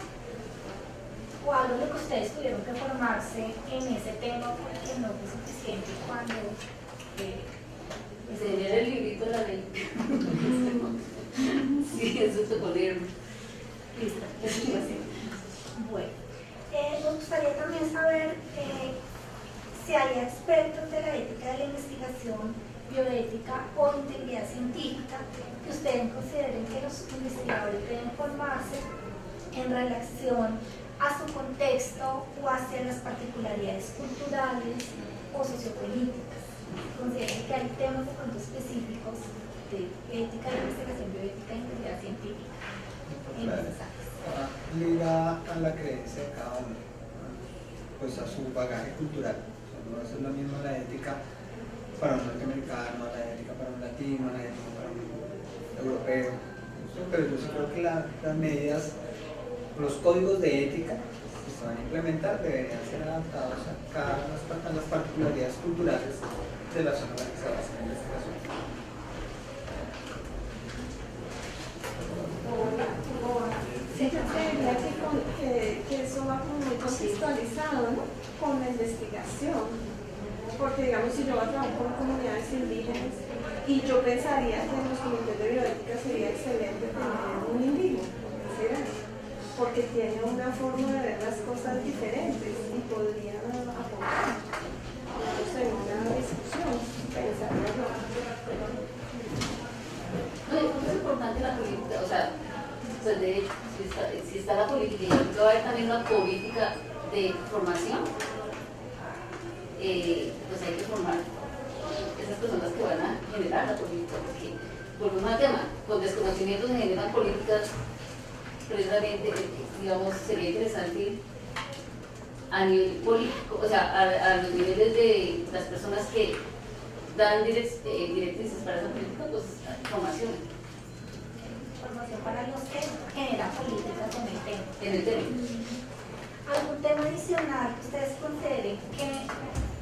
¿O algo de que ustedes tuvieron que formarse en ese tema porque no fue suficiente cuando... se leía el librito de la ley? Sí, eso es tu libro. Listo, sí, sí. Bueno, me gustaría también saber si hay expertos de la ética de la investigación bioética o integridad científica que ustedes consideren que los investigadores deben formarse en relación a su contexto o hacia las particularidades culturales o sociopolíticas. Consideren que hay temas de pronto específicos de ética, de investigación bioética e integridad científica. Ligada a la creencia de cada uno, pues a su bagaje cultural. O sea, no va a ser lo mismo la ética para un norteamericano, la ética para un latino, la ética para un pero yo sí creo que las medidas, los códigos de ética que se van a implementar deberían ser adaptados a cada una de las particularidades culturales de la zona en la que se basa la investigación. Fíjate, que eso va como muy contextualizado, ¿no?, con la investigación. Porque, digamos, si yo voy a trabajar con comunidades indígenas, y yo pensaría que en los comités de bioética sería excelente tener un indígena, porque tiene una forma de ver las cosas diferentes y podrían aportar en una discusión. Pensaría yo. No, es importante la política, o sea, pues de hecho, si está la política, va a haber también una política de formación. Pues hay que formar esas personas que van a generar la política, porque volvemos al tema, con desconocimiento se generan políticas. Precisamente, digamos, sería interesante a nivel político, o sea, a los niveles de las personas que dan directrices para esa política, pues formación. Formación para los que generan políticas con el tema. En el tema. ¿Algún tema adicional que ustedes consideren que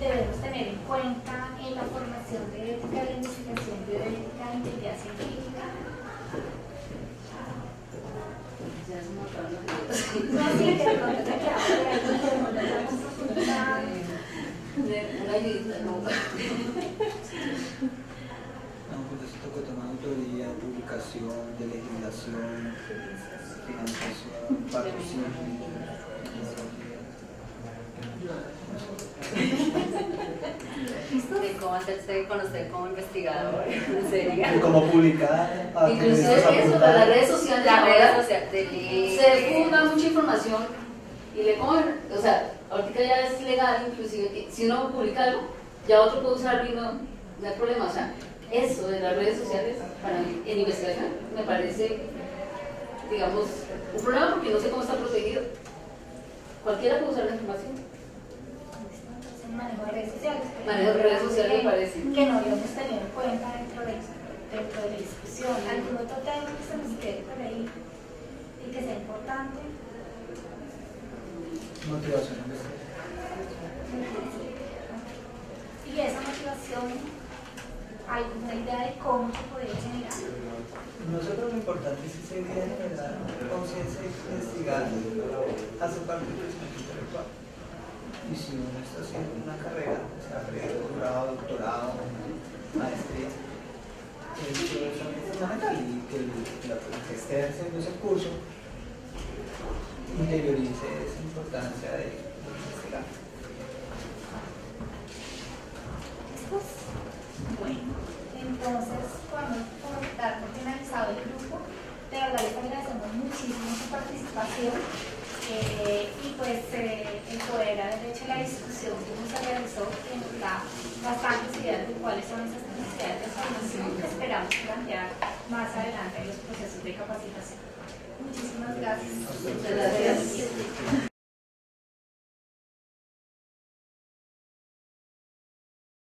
debemos tener en cuenta en la formación de ética, la investigación bioética, la integridad científica? Ya es una palabra. No, sí, que no te quedamos. Una ayuda, no. Pues esto que toma autoría, publicación, de legislación, financiación, patrocinio. De cómo hacerse conocer como investigador, en serio. Y como publicar. Inclusive eso, las redes sociales. Las redes sociales. Se funda mucha información y le ponen, o sea, ahorita ya es legal, inclusive, si uno publica algo, ya otro puede usarlo y no hay problema. O sea, eso de las redes sociales, para mí, en investigación, me parece, digamos, un problema porque no sé cómo está protegido. Cualquiera puede usar la información. Manejo de redes sociales. Manejo de redes sociales me parece. Que no debemos tener en cuenta dentro de la discusión. ¿Algún otro tema que se nos quede por ahí y que sea importante? Motivación. Y esa motivación, ¿alguna idea de cómo se podría generar? Nosotros lo importante es que sería generar conciencia y investigar a su parte del crecimiento intelectual. Y si uno está haciendo una carrera, está creando un grado, doctorado, maestría, eso es fundamental y que esté haciendo ese curso interiorice esa importancia de investigar. Bueno, entonces podemos dar por finalizado el grupo. De verdad les agradecemos muchísimo su participación. Y pues el poder haber hecho la discusión que nos realizó en bastantes ideas de cuáles son esas necesidades de formación que esperamos plantear más adelante en los procesos de capacitación. Muchísimas gracias. Muchas gracias.